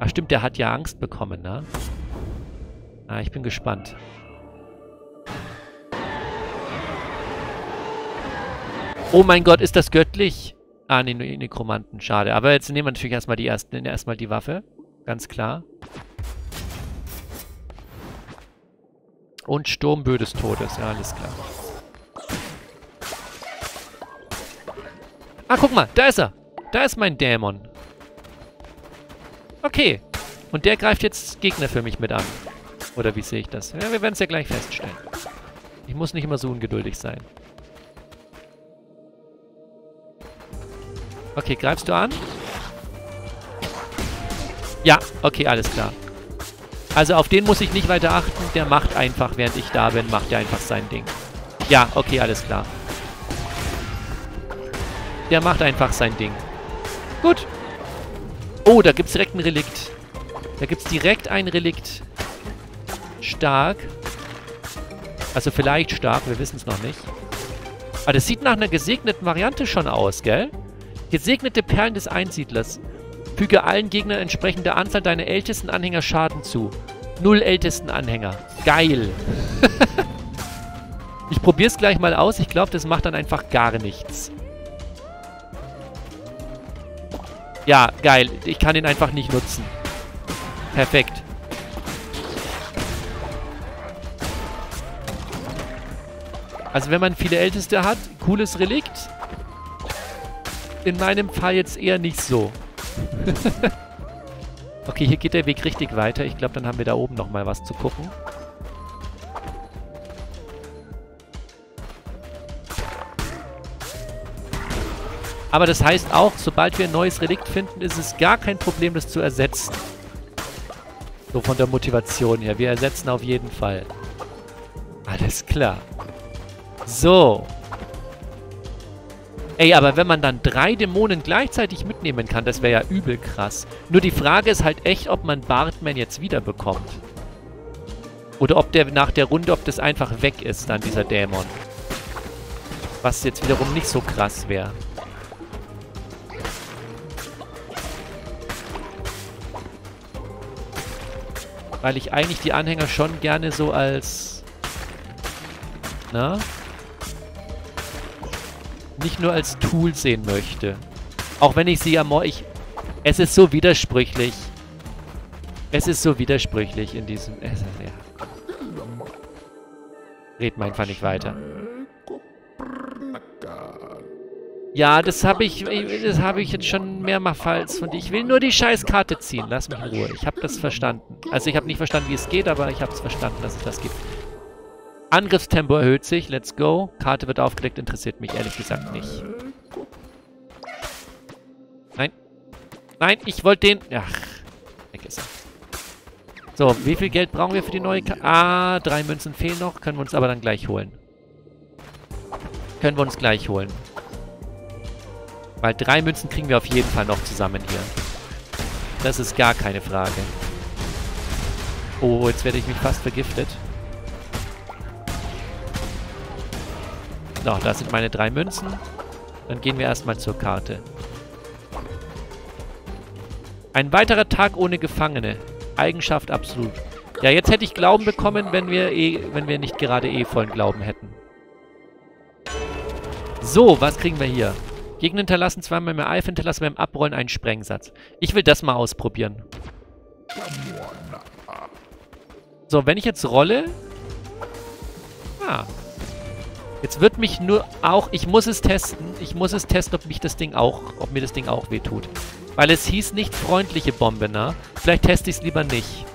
Ach stimmt, der hat ja Angst bekommen, ne? Ah, ich bin gespannt. Oh mein Gott, ist das göttlich? Ah, ne, Nekromanten, schade. Aber jetzt nehmen wir natürlich erstmal die Waffe. Ganz klar. Und Sturmbö des Todes, ja, alles klar. Ah, guck mal, da ist er. Da ist mein Dämon. Okay. Und der greift jetzt Gegner für mich mit an. Oder wie sehe ich das? Ja, wir werden es ja gleich feststellen. Ich muss nicht immer so ungeduldig sein. Okay, greifst du an? Ja, okay, alles klar. Also auf den muss ich nicht weiter achten. Der macht einfach, während ich da bin, macht er einfach sein Ding. Ja, okay, alles klar. Der macht einfach sein Ding. Gut. Oh, da gibt's direkt ein Relikt. Da gibt's direkt ein Relikt. Stark. Also vielleicht stark, wir wissen es noch nicht. Aber das sieht nach einer gesegneten Variante schon aus, gell? Gesegnete Perlen des Einsiedlers. Füge allen Gegnern entsprechende Anzahl deiner ältesten Anhänger Schaden zu. 0 ältesten Anhänger. Geil. Ich probier's gleich mal aus. Ich glaube, das macht dann einfach gar nichts. Ja, geil. Ich kann ihn einfach nicht nutzen. Perfekt. Also wenn man viele Älteste hat, cooles Relikt. In meinem Fall jetzt eher nicht so. Okay, hier geht der Weg richtig weiter. Ich glaube, dann haben wir da oben nochmal was zu gucken. Aber das heißt auch, sobald wir ein neues Relikt finden, ist es gar kein Problem, das zu ersetzen. So von der Motivation her. Wir ersetzen auf jeden Fall. Alles klar. So. Ey, aber wenn man dann 3 Dämonen gleichzeitig mitnehmen kann, das wäre ja übel krass. Nur die Frage ist halt echt, ob man Bartman jetzt wiederbekommt. Oder ob der nach der Runde, ob das einfach weg ist, dann dieser Dämon. Was jetzt wiederum nicht so krass wäre. Weil ich eigentlich die Anhänger schon gerne so als... Na? Nicht nur als Tool sehen möchte. Auch wenn ich sie ja... Es ist so widersprüchlich. Es ist so widersprüchlich in diesem... Ja. Red mal einfach nicht weiter. Ja, das habe ich... jetzt schon mehrmals von dir. Ich will nur die scheiß Karte ziehen. Lass mich in Ruhe. Ich habe das verstanden. Also ich habe nicht verstanden, wie es geht, aber ich habe es verstanden, dass es das gibt. Angriffstempo erhöht sich. Let's go. Karte wird aufgelegt. Interessiert mich ehrlich gesagt nicht. Nein. Nein, ich wollte den... Ach. Weg ist er. So, wie viel Geld brauchen wir für die neue Karte? Ah, 3 Münzen fehlen noch. Können wir uns aber dann gleich holen. Können wir uns gleich holen. Weil 3 Münzen kriegen wir auf jeden Fall noch zusammen hier. Das ist gar keine Frage. Oh, jetzt werde ich mich fast vergiftet. So, da sind meine 3 Münzen. Dann gehen wir erstmal zur Karte. Ein weiterer Tag ohne Gefangene. Eigenschaft absolut. Ja, jetzt hätte ich Glauben bekommen, wenn wir nicht gerade vollen Glauben hätten. So, was kriegen wir hier? Gegner hinterlassen zweimal mehr Eifer, hinterlassen beim Abrollen einen Sprengsatz. Ich will das mal ausprobieren. So, wenn ich jetzt rolle... Ah... Jetzt wird mich nur auch... Ich muss es testen. Ich muss es testen, ob mir das Ding auch wehtut. Weil es hieß nicht freundliche Bombe, ne? Vielleicht teste ich es lieber nicht.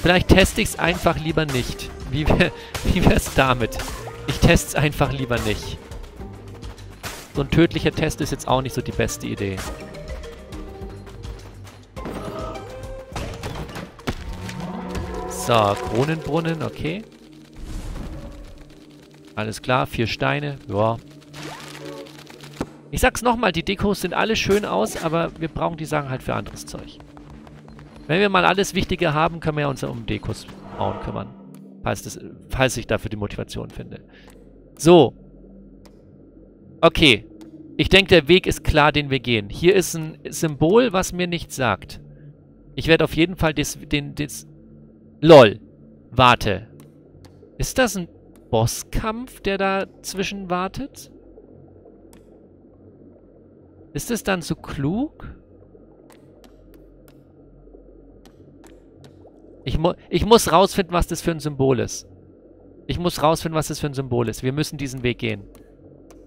Vielleicht teste ich es einfach lieber nicht. Wie wär's damit? Ich teste es einfach lieber nicht. So ein tödlicher Test ist jetzt auch nicht so die beste Idee. So, Kronenbrunnen, okay. Alles klar, 4 Steine, ja. Ich sag's nochmal, die Dekos sind alle schön aus, aber wir brauchen die Sachen halt für anderes Zeug. Wenn wir mal alles Wichtige haben, können wir ja uns um Dekos bauen kümmern. Falls ich dafür die Motivation finde. So. Okay. Ich denke, der Weg ist klar, den wir gehen. Hier ist ein Symbol, was mir nichts sagt. Ich werde auf jeden Fall LOL. Warte. Ist das ein... Bosskampf, der dazwischen wartet? Ist es dann so klug? Ich muss rausfinden, was das für ein Symbol ist. Wir müssen diesen Weg gehen.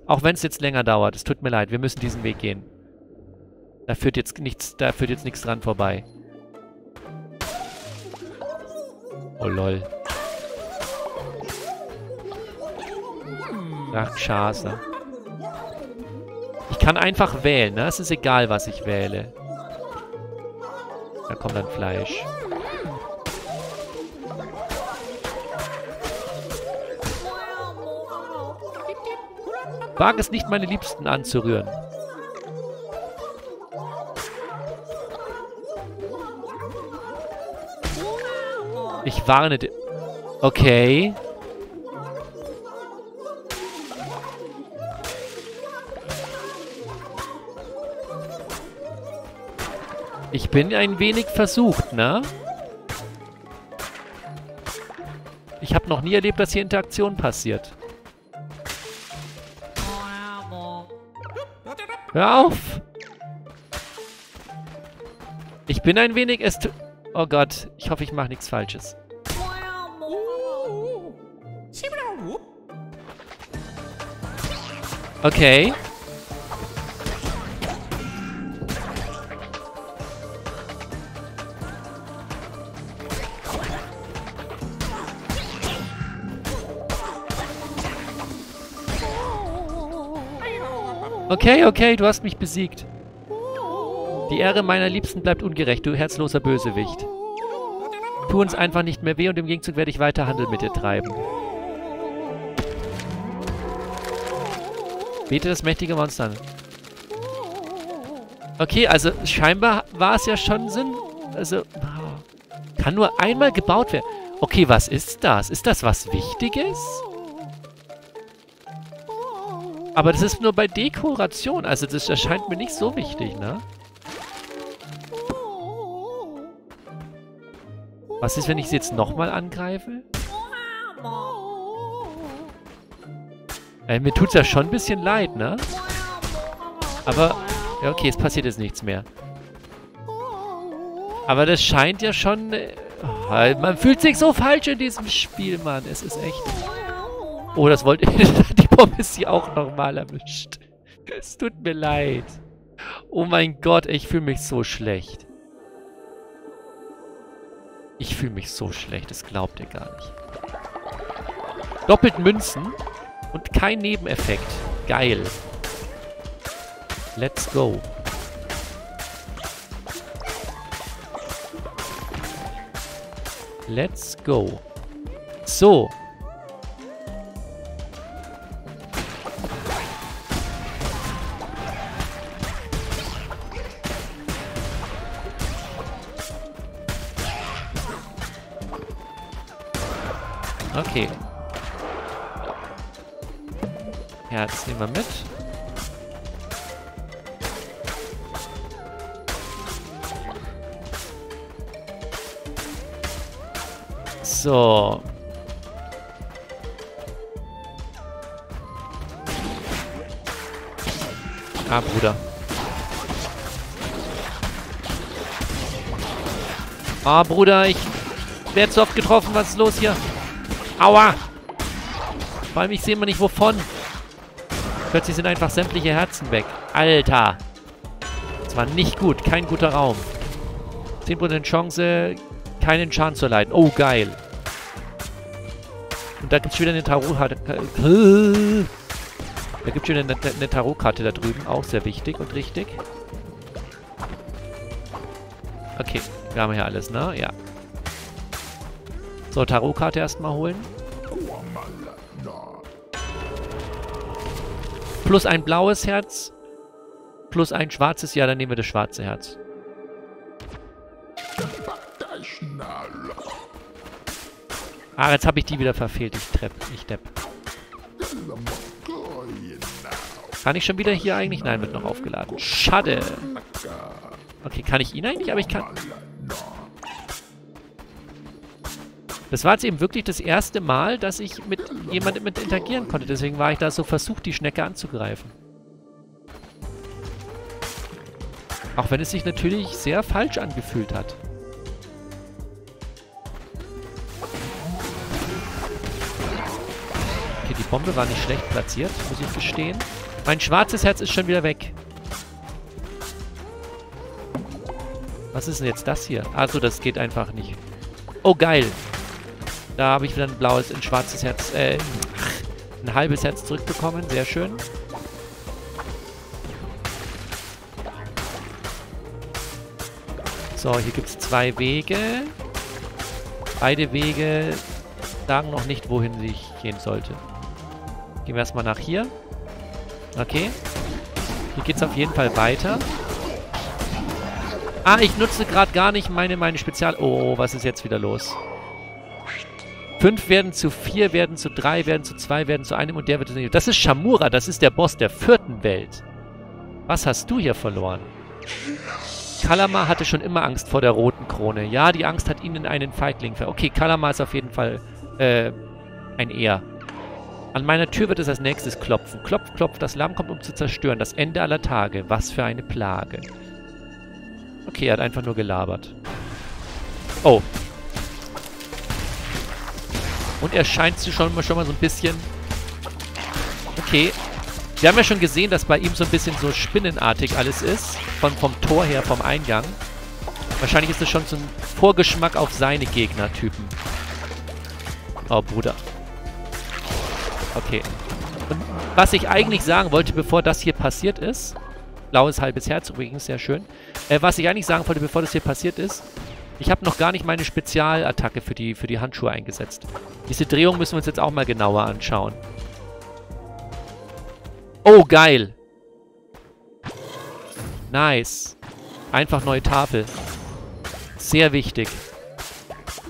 Auch wenn es jetzt länger dauert. Es tut mir leid. Wir müssen diesen Weg gehen. Da führt jetzt nichts dran vorbei. Oh lol. Ach, Scheiße. Ich kann einfach wählen, ne? Es ist egal, was ich wähle. Da kommt dann Fleisch. Wage es nicht, meine Liebsten anzurühren. Ich warne dich. Okay. Ich bin ein wenig versucht, ne? Ich habe noch nie erlebt, dass hier Interaktion passiert. Hör auf! Ich bin ein wenig... Oh Gott, ich hoffe, ich mache nichts Falsches. Okay. Okay, okay, du hast mich besiegt. Die Ehre meiner Liebsten bleibt ungerecht, du herzloser Bösewicht. Tu uns einfach nicht mehr weh und im Gegenzug werde ich weiter Handel mit dir treiben. Bete das mächtige Monster an. Okay, also scheinbar war es ja schon Sinn. Also, kann nur einmal gebaut werden. Okay, was ist das? Ist das was Wichtiges? Aber das ist nur bei Dekoration. Also das erscheint mir nicht so wichtig, ne? Was ist, wenn ich sie jetzt nochmal angreife? Mir tut's ja schon ein bisschen leid, ne? Aber, ja okay, es passiert jetzt nichts mehr. Aber das scheint ja schon... man fühlt sich so falsch in diesem Spiel, Mann. Es ist echt... Oh, das wollte ich... Die Bombe ist sie auch nochmal erwischt. Es tut mir leid. Oh mein Gott, ich fühle mich so schlecht. Ich fühle mich so schlecht, das glaubt ihr gar nicht. Doppelt Münzen... Und kein Nebeneffekt. Geil. Let's go. Let's go. So. Okay. Herz nehmen wir mit. So. Ah, Bruder. Ah, Bruder, ich werde so oft getroffen. Was ist los hier? Aua! Vor allem, ich sehe mal nicht, wovon. Plötzlich sind einfach sämtliche Herzen weg. Alter. Das war nicht gut. Kein guter Raum. 10% Chance, keinen Schaden zu erleiden. Oh, geil. Und da gibt es wieder eine Tarotkarte. Da gibt es wieder eine Tarotkarte da drüben. Auch sehr wichtig und richtig. Okay. Wir haben hier alles, ne? Ja. So, Tarotkarte erstmal holen. Plus ein blaues Herz. Plus ein schwarzes. Ja, dann nehmen wir das schwarze Herz. Ah, jetzt habe ich die wieder verfehlt. Ich Depp. Kann ich schon wieder hier eigentlich? Nein, wird noch aufgeladen. Schade. Okay, kann ich ihn eigentlich? Aber ich kann... Das war jetzt eben wirklich das erste Mal, dass ich mit jemandem interagieren konnte. Deswegen war ich da so versucht, die Schnecke anzugreifen. Auch wenn es sich natürlich sehr falsch angefühlt hat. Okay, die Bombe war nicht schlecht platziert, muss ich gestehen. Mein schwarzes Herz ist schon wieder weg. Was ist denn jetzt das hier? Also, das geht einfach nicht. Oh, geil. Da habe ich wieder ein blaues, ein schwarzes Herz, ein halbes Herz zurückbekommen. Sehr schön. So, hier gibt es zwei Wege. Beide Wege sagen noch nicht, wohin ich gehen sollte. Gehen wir erstmal nach hier. Okay. Hier geht's auf jeden Fall weiter. Ah, ich nutze gerade gar nicht meine Spezial... Oh, was ist jetzt wieder los? 5 werden zu 4, werden zu 3, werden zu 2, werden zu einem und der wird es nicht. Das ist Shamura, das ist der Boss der 4. Welt. Was hast du hier verloren? Kallamar hatte schon immer Angst vor der roten Krone. Ja, die Angst hat ihnen einen Feigling ver... Okay, Kallamar ist auf jeden Fall ein Er. An meiner Tür wird es als nächstes klopfen. Klopf, klopf, das Lamm kommt, um zu zerstören. Das Ende aller Tage. Was für eine Plage. Okay, er hat einfach nur gelabert. Oh. Und er scheint sich schon mal so ein bisschen... Okay. Wir haben ja schon gesehen, dass bei ihm so ein bisschen so spinnenartig alles ist. Vom Tor her, vom Eingang. Wahrscheinlich ist das schon so ein Vorgeschmack auf seine Gegnertypen. Oh, Bruder. Okay. Und was ich eigentlich sagen wollte, bevor das hier passiert ist... Blaues halbes Herz übrigens, sehr schön. Was ich eigentlich sagen wollte, bevor das hier passiert ist... Ich habe noch gar nicht meine Spezialattacke für die Handschuhe eingesetzt. Diese Drehung müssen wir uns jetzt auch mal genauer anschauen. Oh, geil. Nice. Einfach neue Tafel. Sehr wichtig.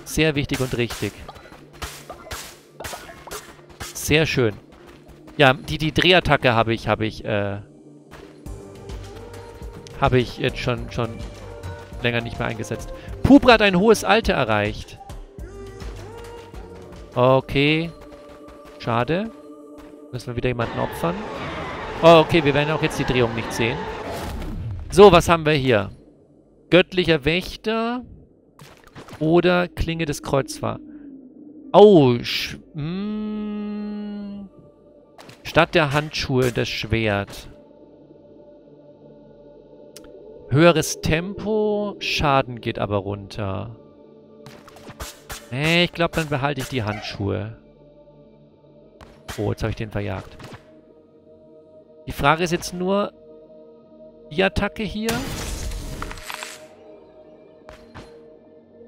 Sehr wichtig und richtig. Sehr schön. Ja, die Drehattacke habe ich jetzt schon länger nicht mehr eingesetzt. Pupra hat ein hohes Alter erreicht. Okay. Schade. Müssen wir wieder jemanden opfern. Oh, okay, wir werden auch jetzt die Drehung nicht sehen. So, was haben wir hier? Göttlicher Wächter oder Klinge des Kreuzfahrers. Oh, statt der Handschuhe das Schwert. Höheres Tempo, Schaden geht aber runter. Ich glaube, dann behalte ich die Handschuhe. Oh, jetzt habe ich den verjagt. Die Frage ist jetzt nur, die Attacke hier?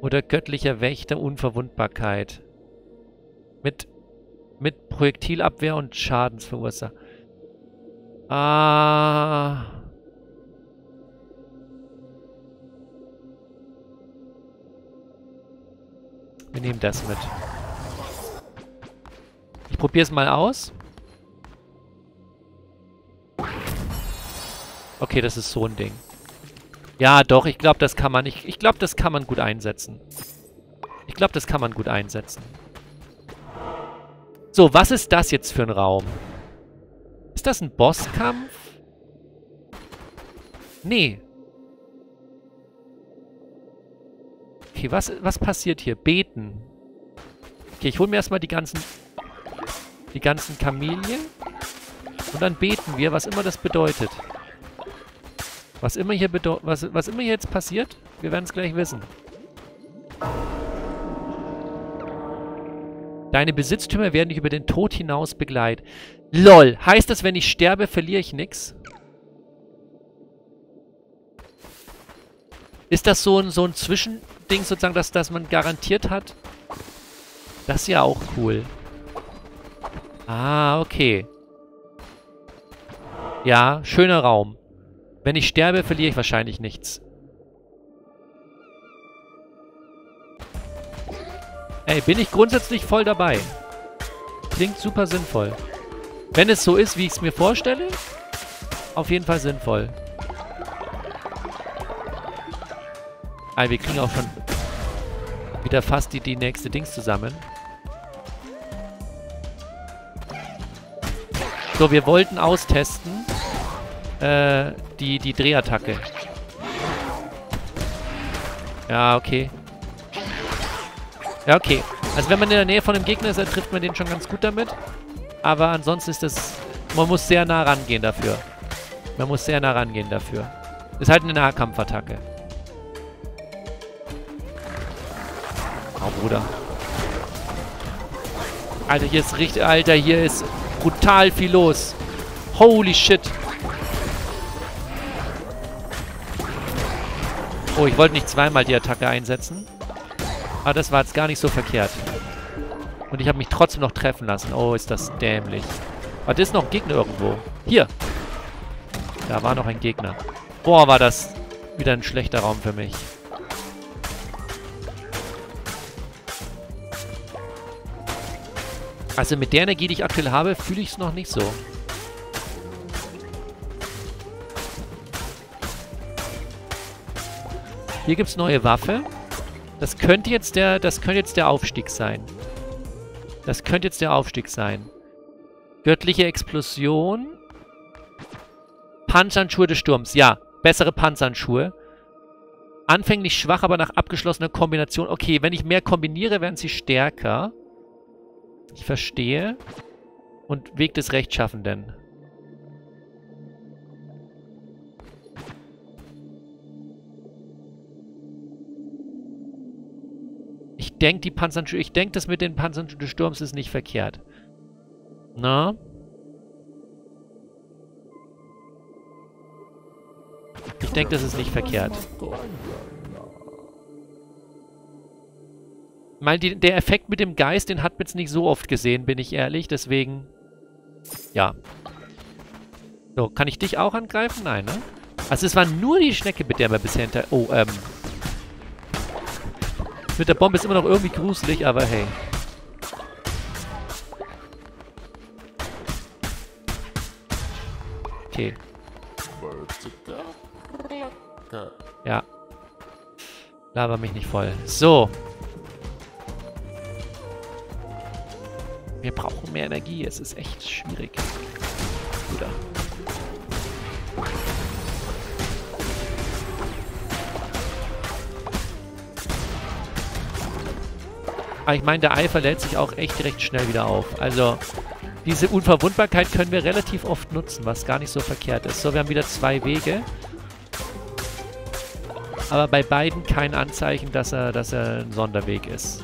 Oder göttlicher Wächter, Unverwundbarkeit. Mit Projektilabwehr und Schadensverursacher. Ah... Wir nehmen das mit. Ich probiere es mal aus. Okay, das ist so ein Ding. Ja, doch, ich glaube, das kann man nicht. Ich glaube, das kann man gut einsetzen. Ich glaube, das kann man gut einsetzen. So, was ist das jetzt für ein Raum? Ist das ein Bosskampf? Nee. Okay, was passiert hier? Beten. Okay, ich hole mir erstmal die ganzen Kamelien. Und dann beten wir, was immer das bedeutet. Was immer hier jetzt passiert, wir werden es gleich wissen. Deine Besitztümer werden dich über den Tod hinaus begleiten. LOL, heißt das, wenn ich sterbe, verliere ich nichts? Ist das so ein Zwischending sozusagen, dass man garantiert hat? Das ist ja auch cool. Ah, okay. Ja, schöner Raum. Wenn ich sterbe, verliere ich wahrscheinlich nichts. Ey, bin ich grundsätzlich voll dabei. Klingt super sinnvoll. Wenn es so ist, wie ich es mir vorstelle, auf jeden Fall sinnvoll. Ah, wir kriegen auch schon wieder fast die nächste Dings zusammen. So, wir wollten austesten die Drehattacke. Ja, okay. Ja, okay. Also wenn man in der Nähe von einem Gegner ist, dann trifft man den schon ganz gut damit. Aber ansonsten ist das... Man muss sehr nah rangehen dafür. Man muss sehr nah rangehen dafür. Ist halt eine Nahkampfattacke. Oh, Bruder. Alter, hier ist richtig... Alter, hier ist brutal viel los. Holy shit. Oh, ich wollte nicht zweimal die Attacke einsetzen. Aber das war jetzt gar nicht so verkehrt. Und ich habe mich trotzdem noch treffen lassen. Oh, ist das dämlich. Ah, da ist noch ein Gegner irgendwo. Hier. Da war noch ein Gegner. Boah, war das wieder ein schlechter Raum für mich. Also mit der Energie, die ich aktuell habe, fühle ich es noch nicht so. Hier gibt es neue Waffe. Das könnte jetzt der Aufstieg sein. Das könnte jetzt der Aufstieg sein. Göttliche Explosion. Panzerhandschuhe des Sturms. Ja, bessere Panzerhandschuhe. Anfänglich schwach, aber nach abgeschlossener Kombination. Okay, wenn ich mehr kombiniere, werden sie stärker. Ich verstehe. Und Weg des Rechtschaffenden. Ich denke, das mit den Panzerhandschuhen des Sturms ist nicht verkehrt. Na? Ich denke, das ist nicht verkehrt. Ich meine, der Effekt mit dem Geist, den hat man jetzt nicht so oft gesehen, bin ich ehrlich. Deswegen, ja. So, kann ich dich auch angreifen? Nein, ne? Also es war nur die Schnecke, mit der wir bisher hinter... Oh, mit der Bombe ist immer noch irgendwie gruselig, aber hey. Okay. Ja. Laber mich nicht voll. So. Wir brauchen mehr Energie. Es ist echt schwierig. Bruder. Aber ich meine, der Eifer lädt sich auch echt recht schnell wieder auf. Also, diese Unverwundbarkeit können wir relativ oft nutzen, was gar nicht so verkehrt ist. So, wir haben wieder zwei Wege. Aber bei beiden kein Anzeichen, dass er ein Sonderweg ist.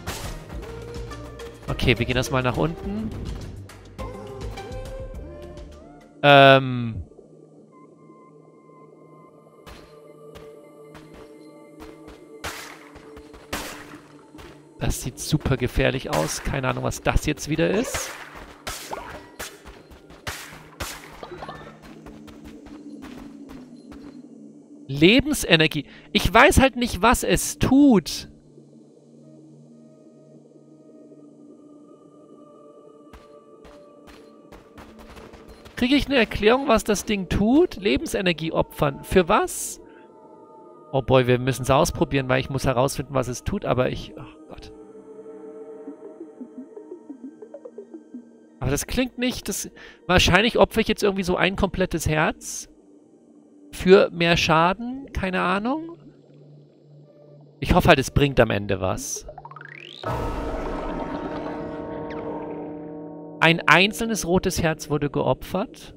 Okay, wir gehen erstmal nach unten. Das sieht super gefährlich aus. Keine Ahnung, was das jetzt wieder ist. Lebensenergie. Ich weiß halt nicht, was es tut. Kriege ich eine Erklärung, was das Ding tut? Lebensenergie opfern. Für was? Oh boy, wir müssen es ausprobieren, weil ich muss herausfinden, was es tut, aber ich... Oh Gott. Aber das klingt nicht... Wahrscheinlich opfere ich jetzt irgendwie so ein komplettes Herz. Für mehr Schaden? Keine Ahnung. Ich hoffe halt, es bringt am Ende was. Ein einzelnes rotes Herz wurde geopfert.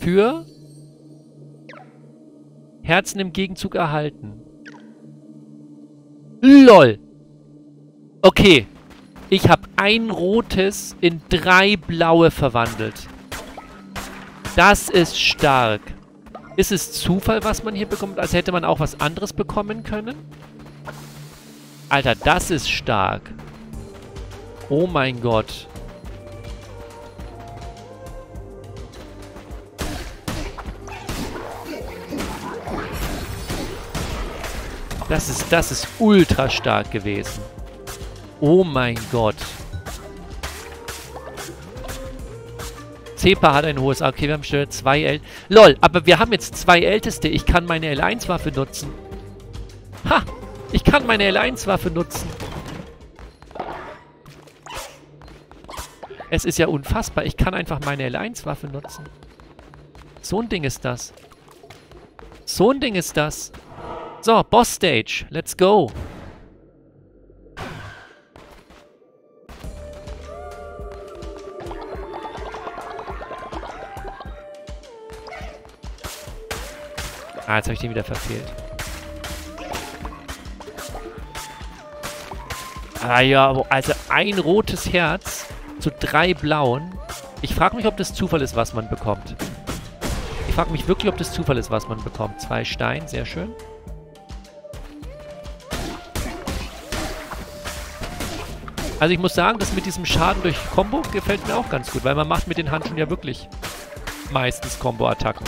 Für... Herzen im Gegenzug erhalten. LOL! Okay. Ich habe ein rotes in 3 blaue verwandelt. Das ist stark. Ist es Zufall, was man hier bekommt? Als hätte man auch was anderes bekommen können? Alter, das ist stark. Oh mein Gott. Das ist ultra stark gewesen. Oh mein Gott. Zepa hat ein hohes... Okay, wir haben schon 2 L... LOL, aber wir haben jetzt 2 Älteste. Ich kann meine L1-Waffe nutzen. Ha! Ich kann meine L1-Waffe nutzen. Es ist ja unfassbar. Ich kann einfach meine L1-Waffe nutzen. So ein Ding ist das. So ein Ding ist das. So, Boss-Stage. Let's go. Ah, jetzt habe ich den wieder verfehlt. Ah ja, also ein rotes Herz zu 3 blauen. Ich frage mich, ob das Zufall ist, was man bekommt. Ich frage mich wirklich, ob das Zufall ist, was man bekommt. 2 Steine, sehr schön. Also ich muss sagen, das mit diesem Schaden durch Combo gefällt mir auch ganz gut, weil man macht mit den Handschuhen ja wirklich meistens Combo-Attacken.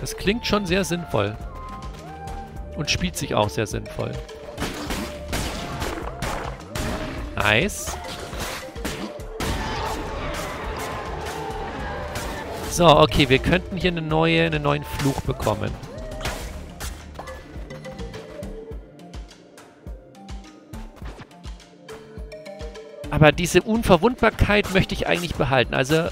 Das klingt schon sehr sinnvoll. Und spielt sich auch sehr sinnvoll. Nice. So, okay, wir könnten hier einen neuen Fluch bekommen. Aber diese Unverwundbarkeit möchte ich eigentlich behalten. Also...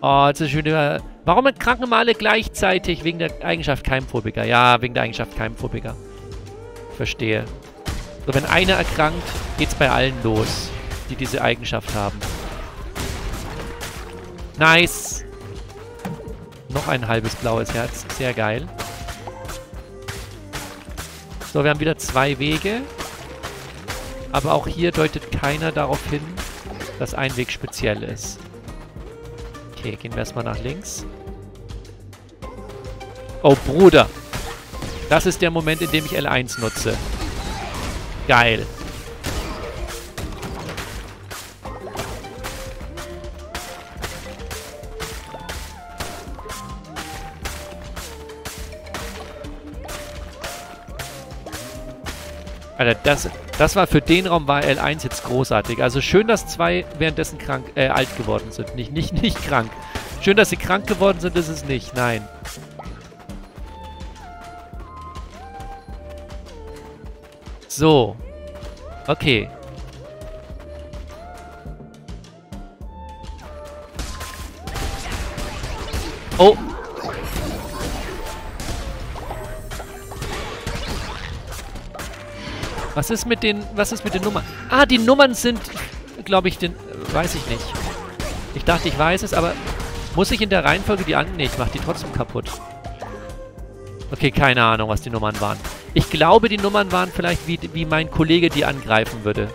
Oh, jetzt ist schon wieder... Warum erkranken alle gleichzeitig? Wegen der Eigenschaft Keimphobiker. Ja, wegen der Eigenschaft Keimphobiker. Verstehe. So, wenn einer erkrankt, geht's bei allen los, die diese Eigenschaft haben. Nice. Noch ein halbes blaues Herz. Sehr geil. So, wir haben wieder zwei Wege. Aber auch hier deutet keiner darauf hin, dass ein Weg speziell ist. Okay, gehen wir erstmal nach links. Oh, Bruder. Das ist der Moment, in dem ich L1 nutze. Geil. Alter, das war für den Raum, war L1 jetzt großartig. Also schön, dass zwei währenddessen krank, alt geworden sind. Nicht krank. Schön, dass sie krank geworden sind, ist es nicht. Nein. So. Okay. Oh. Was ist mit den Nummern? Ah, die Nummern sind, glaube ich, weiß ich nicht. Ich dachte, ich weiß es, aber muss ich in der Reihenfolge die an... Nee, ich mach die trotzdem kaputt. Okay, keine Ahnung, was die Nummern waren. Ich glaube, die Nummern waren vielleicht, wie mein Kollege die angreifen würde.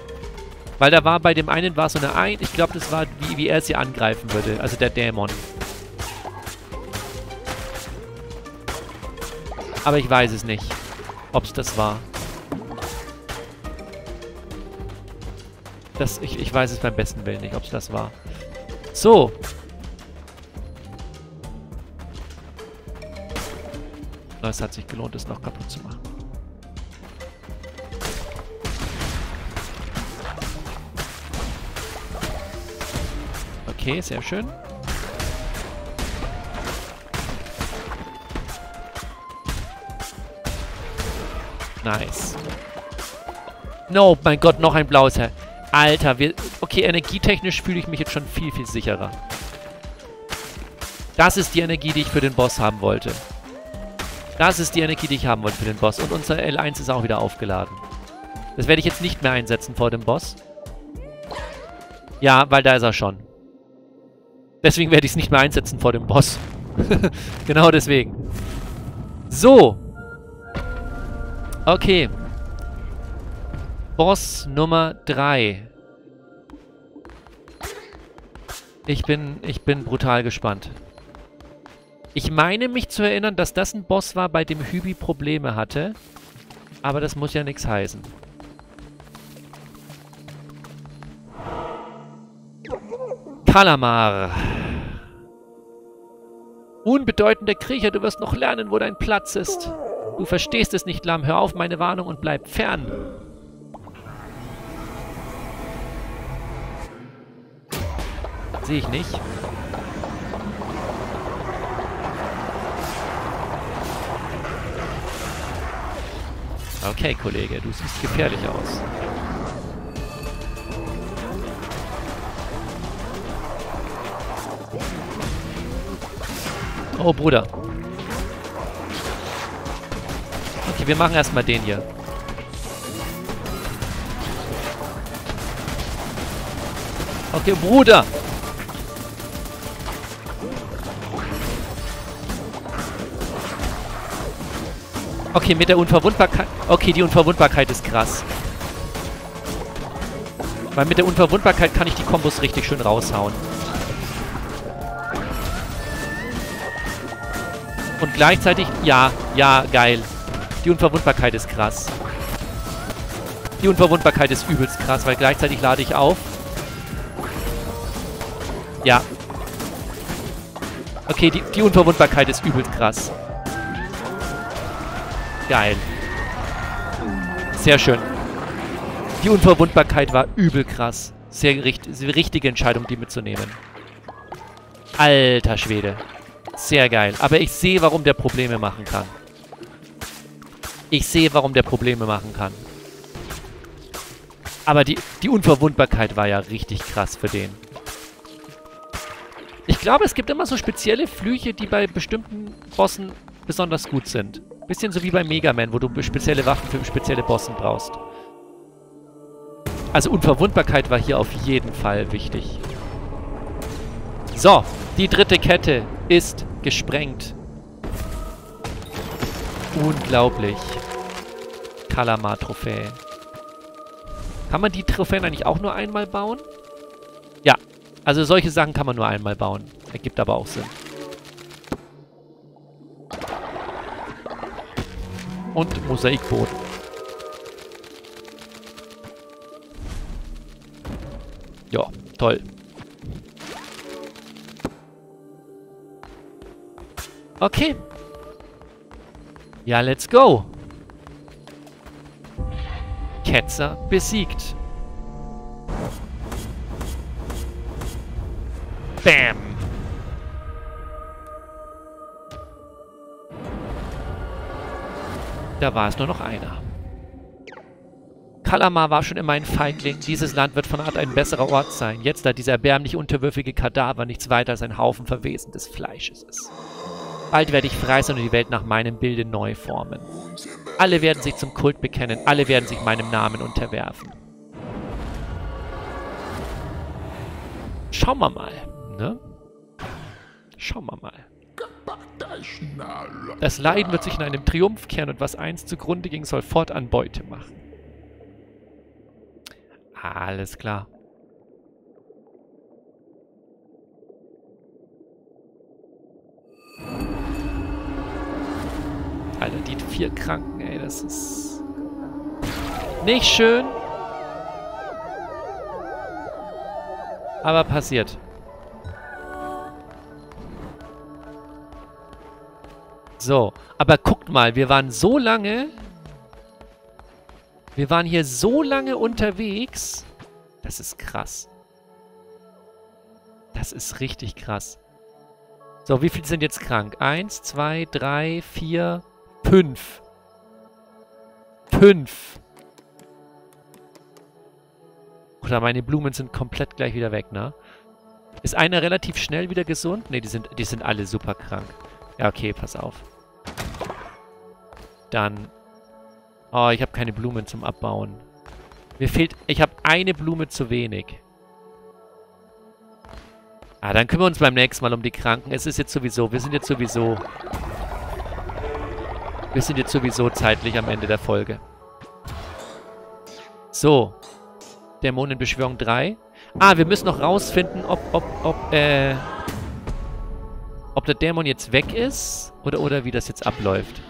Weil da war bei dem einen war so eine 1. Ich glaube, das war, wie er sie angreifen würde. Also der Dämon. Aber ich weiß es nicht, ob es das war. Ich weiß es beim besten Willen nicht, ob es das war. So. Es hat sich gelohnt, es noch kaputt zu machen. Okay, sehr schön. Nice. No, mein Gott, noch ein blaues Herz. Alter, okay, energietechnisch fühle ich mich jetzt schon viel, viel sicherer. Das ist die Energie, die ich für den Boss haben wollte. Das ist die Energie, die ich haben wollte für den Boss. Und unser L1 ist auch wieder aufgeladen. Das werde ich jetzt nicht mehr einsetzen vor dem Boss. Ja, weil da ist er schon. Deswegen werde ich es nicht mehr einsetzen vor dem Boss. Genau deswegen. So. Okay. Boss Nummer 3. Ich bin brutal gespannt. Ich meine mich zu erinnern, dass das ein Boss war, bei dem Hübi Probleme hatte. Aber das muss ja nichts heißen. Kallamar. Unbedeutender Kriecher, du wirst noch lernen, wo dein Platz ist. Du verstehst es nicht, Lamm. Hör auf meine Warnung und bleib fern. Sehe ich nicht. Okay, Kollege, du siehst gefährlich aus. Oh, Bruder. Okay, wir machen erstmal den hier. Okay, Bruder! Okay, mit der Unverwundbarkeit... Okay, die Unverwundbarkeit ist krass. Weil mit der Unverwundbarkeit kann ich die Kombos richtig schön raushauen. Und gleichzeitig... Ja, geil. Die Unverwundbarkeit ist krass. Die Unverwundbarkeit ist übelst krass, weil gleichzeitig lade ich auf. Ja. Okay, die Unverwundbarkeit ist übelst krass. Geil. Sehr schön. Die Unverwundbarkeit war übel krass. Sehr richtige Entscheidung, die mitzunehmen. Alter Schwede. Sehr geil. Aber ich sehe, warum der Probleme machen kann. Ich sehe, warum der Probleme machen kann. Aber die Unverwundbarkeit war ja richtig krass für den. Ich glaube, es gibt immer so spezielle Flüche, die bei bestimmten Bossen besonders gut sind. Bisschen so wie bei Mega Man, wo du spezielle Waffen für spezielle Bossen brauchst. Also Unverwundbarkeit war hier auf jeden Fall wichtig. So, die dritte Kette ist gesprengt. Unglaublich. Kallamar-Trophäe. Kann man die Trophäen eigentlich auch nur einmal bauen? Ja, also solche Sachen kann man nur einmal bauen. Ergibt aber auch Sinn. Und Mosaikboden. Ja, toll. Okay. Ja, let's go. Ketzer besiegt. Bam. Da war es nur noch einer. Kallamar war schon immer ein Feigling. Dieses Land wird von Art ein besserer Ort sein. Jetzt, da dieser erbärmlich unterwürfige Kadaver nichts weiter als ein Haufen verwesendes Fleisches ist. Bald werde ich frei sein und die Welt nach meinem Bilde neu formen. Alle werden sich zum Kult bekennen. Alle werden sich meinem Namen unterwerfen. Schauen wir mal, ne? Schauen wir mal. Das Leiden wird sich in einem Triumph kehren und was einst zugrunde ging, soll fortan Beute machen. Alles klar. Alter, die 4 Kranken, ey, das ist nicht schön. Aber passiert. So, aber guckt mal, wir waren hier so lange unterwegs. Das ist krass. Das ist richtig krass. So, wie viele sind jetzt krank? 1, 2, 3, 4, 5. 5. Oder meine Blumen sind komplett gleich wieder weg, ne? Ist einer relativ schnell wieder gesund? Ne, die sind alle super krank. Ja, okay, pass auf. Dann... Oh, ich habe keine Blumen zum Abbauen. Mir fehlt... Ich habe eine Blume zu wenig. Ah, dann kümmern wir uns beim nächsten Mal um die Kranken. Es ist jetzt sowieso... Wir sind jetzt sowieso zeitlich am Ende der Folge. So. Dämonenbeschwörung 3. Ah, wir müssen noch rausfinden, ob der Dämon jetzt weg ist oder wie das jetzt abläuft.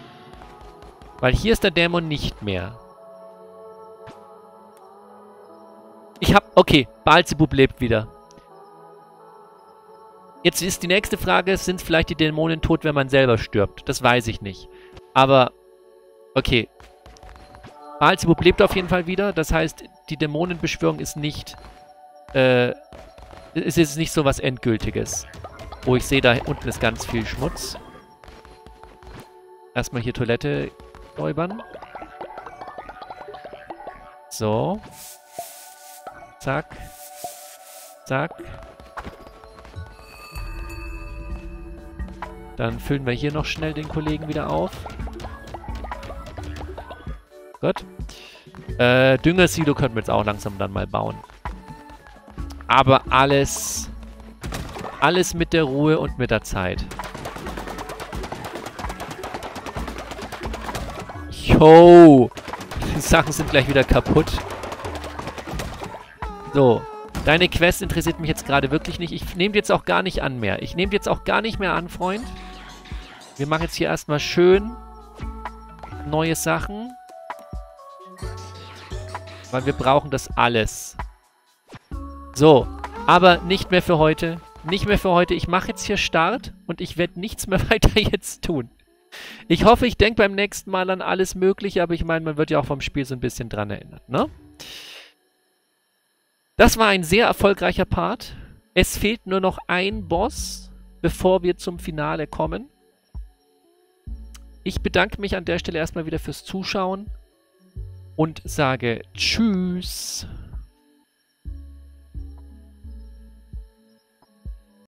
Weil hier ist der Dämon nicht mehr. Okay, Beelzebub lebt wieder. Jetzt ist die nächste Frage, sind vielleicht die Dämonen tot, wenn man selber stirbt? Das weiß ich nicht. Aber, okay. Beelzebub lebt auf jeden Fall wieder. Das heißt, die Dämonenbeschwörung ist nicht... es ist nicht so was Endgültiges. Oh, ich sehe, da unten ist ganz viel Schmutz. Erstmal hier Toilette säubern. So. Zack. Zack. Dann füllen wir hier noch schnell den Kollegen wieder auf. Gut. Düngersilo könnten wir jetzt auch langsam dann mal bauen. Aber alles... Alles mit der Ruhe und mit der Zeit. Yo! Die Sachen sind gleich wieder kaputt. So. Deine Quest interessiert mich jetzt gerade wirklich nicht. Ich nehme die jetzt auch gar nicht an mehr. Ich nehme die jetzt auch gar nicht mehr an, Freund. Wir machen jetzt hier erstmal schön neue Sachen. Weil wir brauchen das alles. So, aber nicht mehr für heute. Nicht mehr für heute. Ich mache jetzt hier Start und ich werde nichts mehr weiter jetzt tun. Ich hoffe, ich denke beim nächsten Mal an alles Mögliche, aber ich meine, man wird ja auch vom Spiel so ein bisschen dran erinnert, ne? Das war ein sehr erfolgreicher Part. Es fehlt nur noch ein Boss, bevor wir zum Finale kommen. Ich bedanke mich an der Stelle erstmal wieder fürs Zuschauen und sage Tschüss.